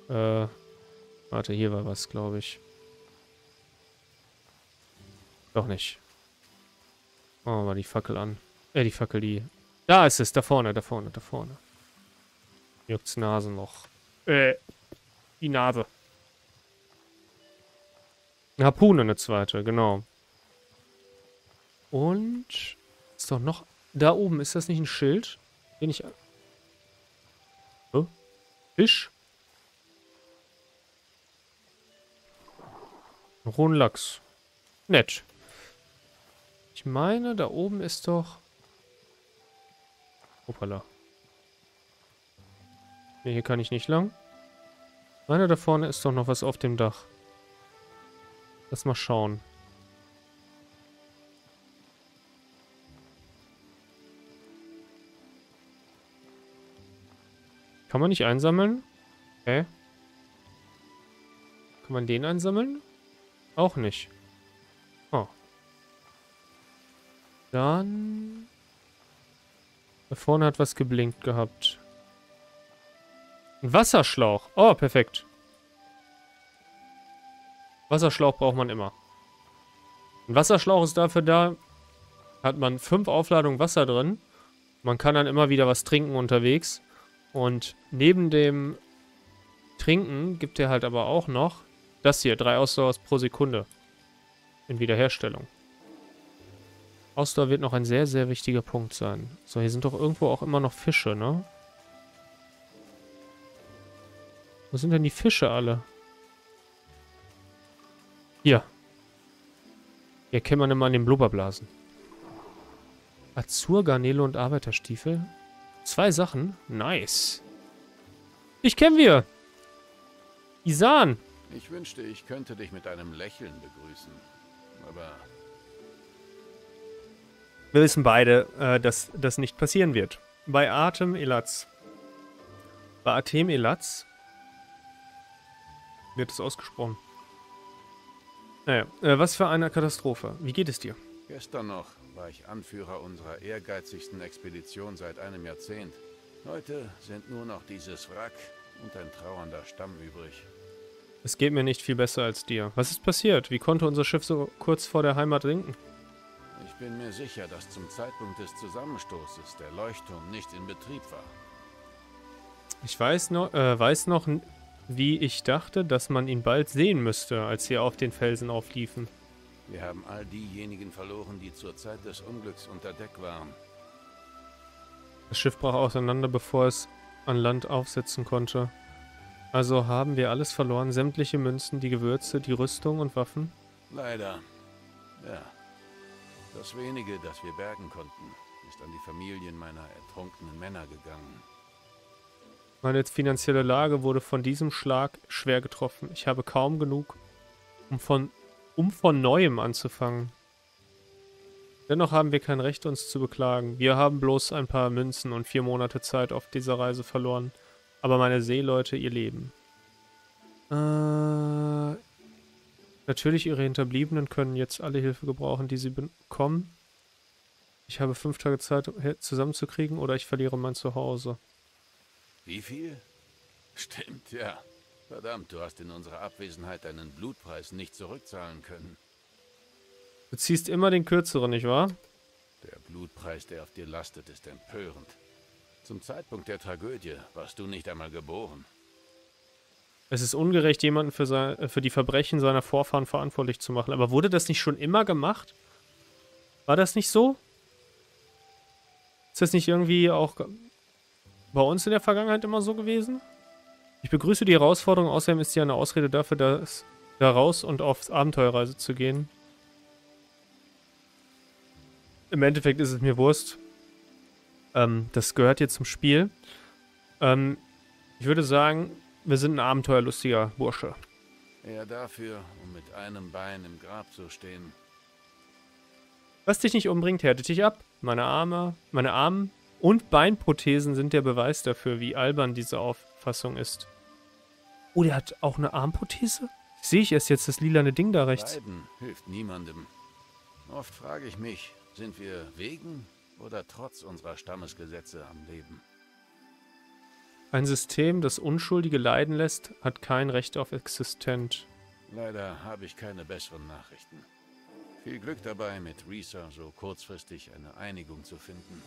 Warte, hier war was, glaube ich. Doch nicht. Machen wir mal die Fackel an. Da ist es, da vorne. Juckt's Nase noch. Die Nase. Eine Harpune, eine zweite, genau. Und... Ist doch noch... Da oben, ist das nicht ein Schild? Den ich... Oh? Fisch? Ein rohen Lachs. Nett. Ich meine, da oben ist doch... Hoppala. Ne, hier kann ich nicht lang. Ich meine, da vorne ist doch noch was auf dem Dach. Lass mal schauen. Kann man nicht einsammeln? Hä? Okay. Kann man den einsammeln? Auch nicht. Oh. Dann... Da vorne hat was geblinkt gehabt. Ein Wasserschlauch. Oh, perfekt. Wasserschlauch braucht man immer. Ein Wasserschlauch ist dafür da, hat man 5 Aufladungen Wasser drin. Man kann dann immer wieder was trinken unterwegs. Und neben dem Trinken gibt er halt aber auch noch das hier, 3 Ausdauer pro Sekunde in Wiederherstellung. Ausdauer wird noch ein sehr, sehr wichtiger Punkt sein. So, hier sind doch irgendwo auch immer noch Fische, ne? Wo sind denn die Fische alle? Hier. Hier kennt man immer an den Blubberblasen. Azur, Garnele und Arbeiterstiefel. 2 Sachen. Nice. Ich kenne wir. Isan. Ich wünschte, ich könnte dich mit einem Lächeln begrüßen. Aber... Wir wissen beide, dass das nicht passieren wird. Bei Atem Elatz. Bei Atem Elatz wird es ausgesprochen. Naja, was für eine Katastrophe. Wie geht es dir? Gestern noch war ich Anführer unserer ehrgeizigsten Expedition seit einem Jahrzehnt. Heute sind nur noch dieses Wrack und ein trauernder Stamm übrig. Es geht mir nicht viel besser als dir. Was ist passiert? Wie konnte unser Schiff so kurz vor der Heimat sinken? Ich bin mir sicher, dass zum Zeitpunkt des Zusammenstoßes der Leuchtturm nicht in Betrieb war. Ich weiß noch, wie ich dachte, dass man ihn bald sehen müsste, als wir auf den Felsen aufliefen. Wir haben all diejenigen verloren, die zur Zeit des Unglücks unter Deck waren. Das Schiff brach auseinander, bevor es an Land aufsetzen konnte. Also haben wir alles verloren, sämtliche Münzen, die Gewürze, die Rüstung und Waffen? Leider, ja. Das Wenige, das wir bergen konnten, ist an die Familien meiner ertrunkenen Männer gegangen. Meine finanzielle Lage wurde von diesem Schlag schwer getroffen. Ich habe kaum genug, um von Neuem anzufangen. Dennoch haben wir kein Recht, uns zu beklagen. Wir haben bloß ein paar Münzen und 4 Monate Zeit auf dieser Reise verloren. aber meine Seeleute ihr Leben. Natürlich, ihre Hinterbliebenen können jetzt alle Hilfe gebrauchen, die sie bekommen. Ich habe 5 Tage Zeit, um zusammenzukriegen, oder ich verliere mein Zuhause. Wie viel? Stimmt, ja. Verdammt, du hast in unserer Abwesenheit deinen Blutpreis nicht zurückzahlen können. Du ziehst immer den Kürzeren, nicht wahr? Der Blutpreis, der auf dir lastet, ist empörend. Zum Zeitpunkt der Tragödie warst du nicht einmal geboren. Es ist ungerecht, jemanden für die Verbrechen seiner Vorfahren verantwortlich zu machen. Aber wurde das nicht schon immer gemacht? War das nicht so? Ist das nicht irgendwie auch bei uns in der Vergangenheit immer so gewesen? Ich begrüße die Herausforderung, außerdem ist sie eine Ausrede dafür, da raus und aufs Abenteuerreise zu gehen. Im Endeffekt ist es mir Wurst. Das gehört jetzt zum Spiel. Ich würde sagen, wir sind ein abenteuerlustiger Bursche. Ja, dafür, um mit einem Bein im Grab zu stehen. Was dich nicht umbringt, härtet dich ab. Meine Arme und Beinprothesen sind der Beweis dafür, wie albern diese Auffassung ist. Oh, der hat auch eine Armprothese? Sehe ich erst jetzt das lilane Ding da rechts. Leiden hilft niemandem. Oft frage ich mich, sind wir wegen oder trotz unserer Stammesgesetze am Leben? Ein System, das Unschuldige leiden lässt, hat kein Recht auf Existenz. Leider habe ich keine besseren Nachrichten. Viel Glück dabei, mit Risa so kurzfristig eine Einigung zu finden.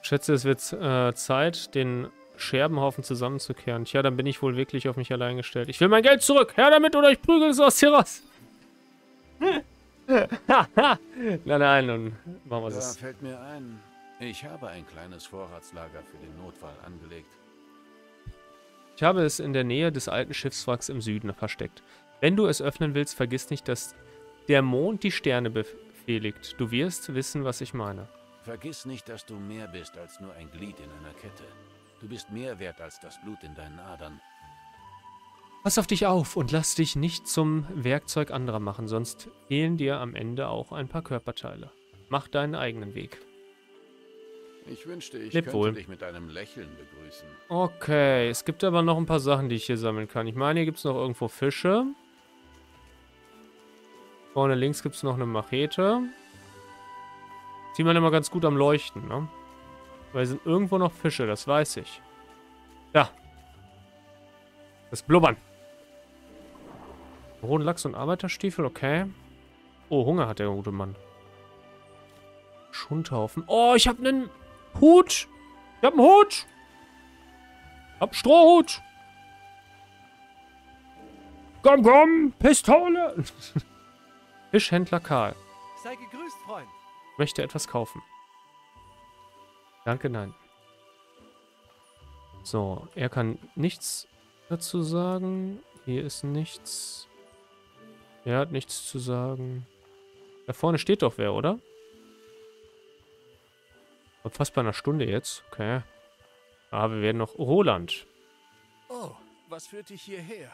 Ich schätze, es wird Zeit, den Scherbenhaufen zusammenzukehren. Tja, dann bin ich wohl wirklich auf mich allein gestellt. Ich will mein Geld zurück! Her damit oder ich prügel es aus hier raus! Nein, nun machen wir es. Da fällt mir ein, ich habe ein kleines Vorratslager für den Notfall angelegt. Ich habe es in der Nähe des alten Schiffswracks im Süden versteckt. Wenn du es öffnen willst, vergiss nicht, dass der Mond die Sterne befehligt. Du wirst wissen, was ich meine. Vergiss nicht, dass du mehr bist als nur ein Glied in einer Kette. Du bist mehr wert als das Blut in deinen Adern. Pass auf dich auf und lass dich nicht zum Werkzeug anderer machen, sonst fehlen dir am Ende auch ein paar Körperteile. Mach deinen eigenen Weg. Ich wünschte, ich könnte dich mit einem Lächeln begrüßen. Okay, es gibt aber noch ein paar Sachen, die ich hier sammeln kann. Ich meine, hier gibt es noch irgendwo Fische. Vorne links gibt es noch eine Machete. Sieht man immer ganz gut am Leuchten, ne? Weil sind irgendwo noch Fische, das weiß ich. Da. Das Blubbern. Rohen Lachs und Arbeiterstiefel, okay. Oh, Hunger hat der gute Mann. Schundhaufen. Oh, ich habe einen Hut. Ich habe einen Hut. Ich habe einen Strohhut. Komm, komm, Pistole. Fischhändler Karl. Sei gegrüßt, Freund. Ich möchte etwas kaufen. Danke, nein. So, er kann nichts dazu sagen. Hier ist nichts. Er hat nichts zu sagen. Da vorne steht doch wer, oder? Fast bei einer Stunde jetzt. Okay. Aber wir werden noch... Roland. Oh, was führt dich hierher?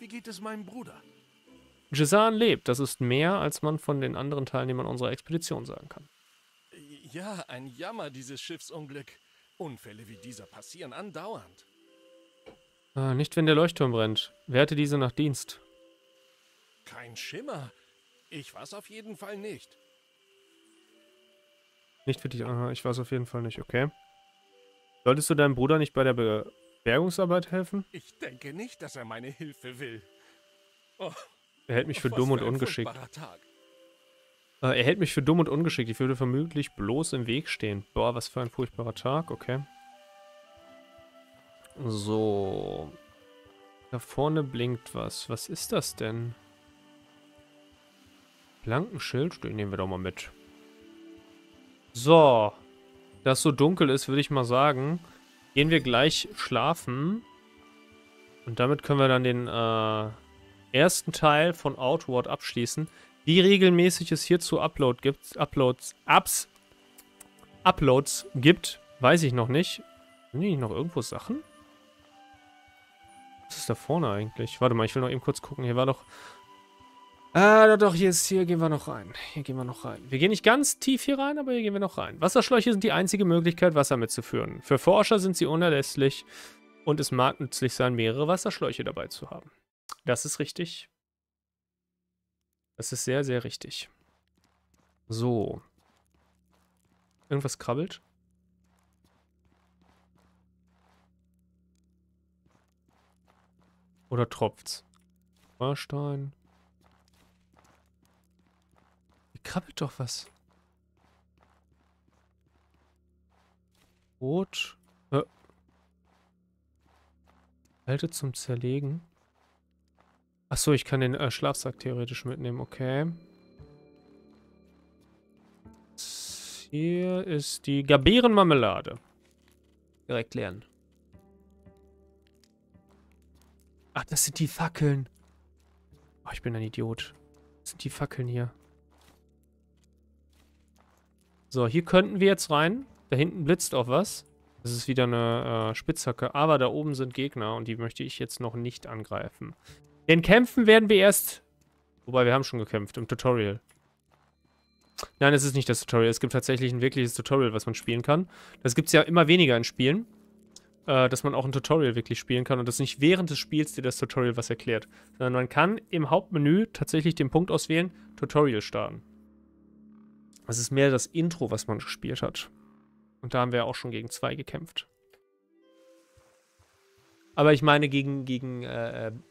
Wie geht es meinem Bruder? Jezan lebt. Das ist mehr, als man von den anderen Teilnehmern unserer Expedition sagen kann. Ja, ein Jammer, dieses Schiffsunglück. Unfälle wie dieser passieren andauernd. Nicht, wenn der Leuchtturm brennt. Werte diese nach Dienst. Kein Schimmer. Ich war's auf jeden Fall nicht. Nicht für dich. Aha, ich war's auf jeden Fall nicht. Okay. Solltest du deinem Bruder nicht bei der Bergungsarbeit helfen? Ich denke nicht, dass er meine Hilfe will. Oh, er hält mich für dumm und ungeschickt. Er hält mich für dumm und ungeschickt. Ich würde vermutlich bloß im Weg stehen. Boah, was für ein furchtbarer Tag. Okay. So. Da vorne blinkt was. Was ist das denn? Plankenschild? Den nehmen wir doch mal mit. So. Da es so dunkel ist, würde ich mal sagen, gehen wir gleich schlafen. Und damit können wir dann den ersten Teil von Outward abschließen. Wie regelmäßig es hierzu Uploads gibt, weiß ich noch nicht. Sind hier noch irgendwo Sachen? Was ist da vorne eigentlich? Warte mal, ich will noch eben kurz gucken. Hier war doch Doch, hier gehen wir noch rein. Hier gehen wir noch rein. Wir gehen nicht ganz tief hier rein, aber hier gehen wir noch rein. Wasserschläuche sind die einzige Möglichkeit, Wasser mitzuführen. Für Forscher sind sie unerlässlich und es mag nützlich sein, mehrere Wasserschläuche dabei zu haben. Das ist richtig. Das ist sehr, sehr richtig. So. Irgendwas krabbelt. Oder tropft's? Feuerstein. Hier krabbelt doch was. Rot. Halte zum Zerlegen. Achso, ich kann den Schlafsack theoretisch mitnehmen. Okay. Hier ist die Gabärenmarmelade. Direkt leeren. Ach, das sind die Fackeln. Oh, ich bin ein Idiot. Das sind die Fackeln hier. So, hier könnten wir jetzt rein. Da hinten blitzt auch was. Das ist wieder eine Spitzhacke. Aber da oben sind Gegner und die möchte ich jetzt noch nicht angreifen. Den Kämpfen werden wir erst... Wobei, wir haben schon gekämpft im Tutorial. Nein, es ist nicht das Tutorial. Es gibt tatsächlich ein wirkliches Tutorial, was man spielen kann. Das gibt es ja immer weniger in Spielen. Dass man auch ein Tutorial wirklich spielen kann und das nicht während des Spiels dir das Tutorial was erklärt. Sondern man kann im Hauptmenü tatsächlich den Punkt auswählen, Tutorial starten. Das ist mehr das Intro, was man gespielt hat. Und da haben wir auch schon gegen 2 gekämpft. Aber ich meine, gegen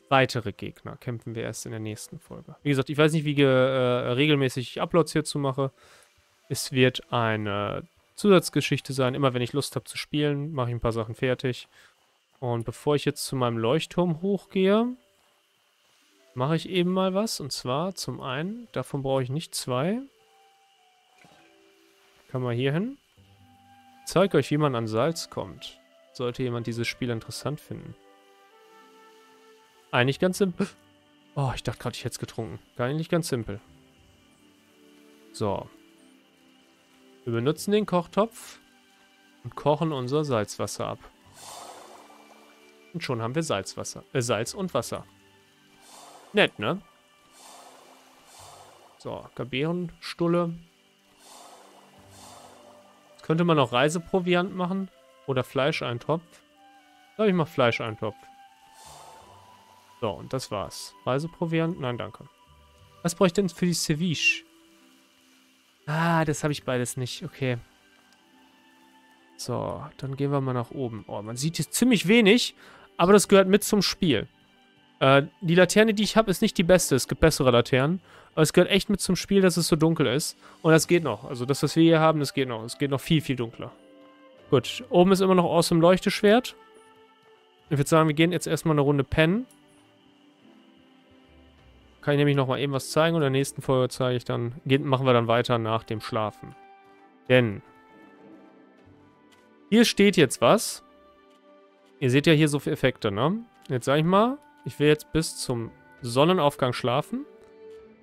weitere Gegner kämpfen wir erst in der nächsten Folge. Wie gesagt, ich weiß nicht, wie regelmäßig ich Uploads hierzu mache. Es wird eine Zusatzgeschichte sein. Immer wenn ich Lust habe zu spielen, mache ich ein paar Sachen fertig. Und bevor ich jetzt zu meinem Leuchtturm hochgehe, mache ich eben mal was. Und zwar zum einen, davon brauche ich nicht 2. Kann man hier hin. Ich zeige euch, wie man an Salz kommt. Sollte jemand dieses Spiel interessant finden. Eigentlich ganz simpel. Oh, ich dachte gerade, ich hätte es getrunken. Eigentlich ganz simpel. So. Wir benutzen den Kochtopf und kochen unser Salzwasser ab. Und schon haben wir Salzwasser. Salz und Wasser. Nett, ne? So, Gabärenstulle. Jetzt könnte man noch Reiseproviant machen. Oder Fleischeintopf. Ich glaube, ich mache Fleischeintopf. So, und das war's. Reiseproviant? Nein, danke. Was brauche ich denn für die Ceviche? Ah, das habe ich beides nicht. Okay. So, dann gehen wir mal nach oben. Oh, man sieht jetzt ziemlich wenig, aber das gehört mit zum Spiel. Die Laterne, die ich habe, ist nicht die beste. Es gibt bessere Laternen. Aber es gehört echt mit zum Spiel, dass es so dunkel ist. Und das geht noch. Also das, was wir hier haben, das geht noch. Es geht noch viel, viel dunkler. Gut, oben ist immer noch awesome Leuchteschwert. Ich würde sagen, wir gehen jetzt erstmal eine Runde pennen. Kann ich nämlich nochmal eben was zeigen und in der nächsten Folge zeige ich dann, machen wir dann weiter nach dem Schlafen. Denn hier steht jetzt was. Ihr seht ja hier so viele Effekte, ne? Jetzt sage ich mal, ich will jetzt bis zum Sonnenaufgang schlafen.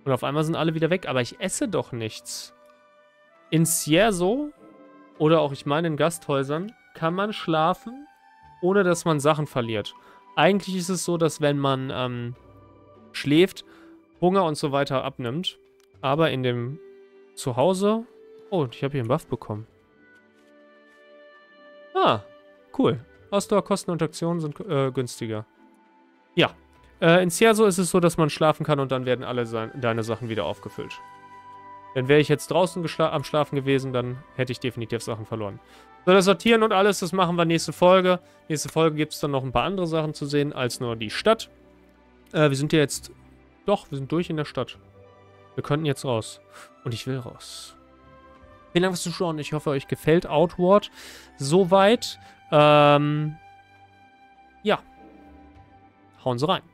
Und auf einmal sind alle wieder weg, aber ich esse doch nichts. In Cierzo oder auch, ich meine, in Gasthäusern kann man schlafen, ohne dass man Sachen verliert. Eigentlich ist es so, dass wenn man schläft, Hunger und so weiter abnimmt. Aber in dem Zuhause... Oh, ich habe hier einen Buff bekommen. Ah, cool. Ausdauerkosten und Aktionen sind günstiger. Ja. In Cierzo ist es so, dass man schlafen kann und dann werden alle deine Sachen wieder aufgefüllt. Denn wäre ich jetzt draußen am Schlafen gewesen, dann hätte ich definitiv Sachen verloren. So, das Sortieren und alles, das machen wir nächste Folge. Nächste Folge gibt es dann noch ein paar andere Sachen zu sehen, als nur die Stadt. Wir sind ja jetzt... Doch, wir sind durch in der Stadt. Wir könnten jetzt raus. Und ich will raus. Vielen Dank fürs Zuschauen. Ich hoffe, euch gefällt Outward soweit. Ja. Hauen Sie rein.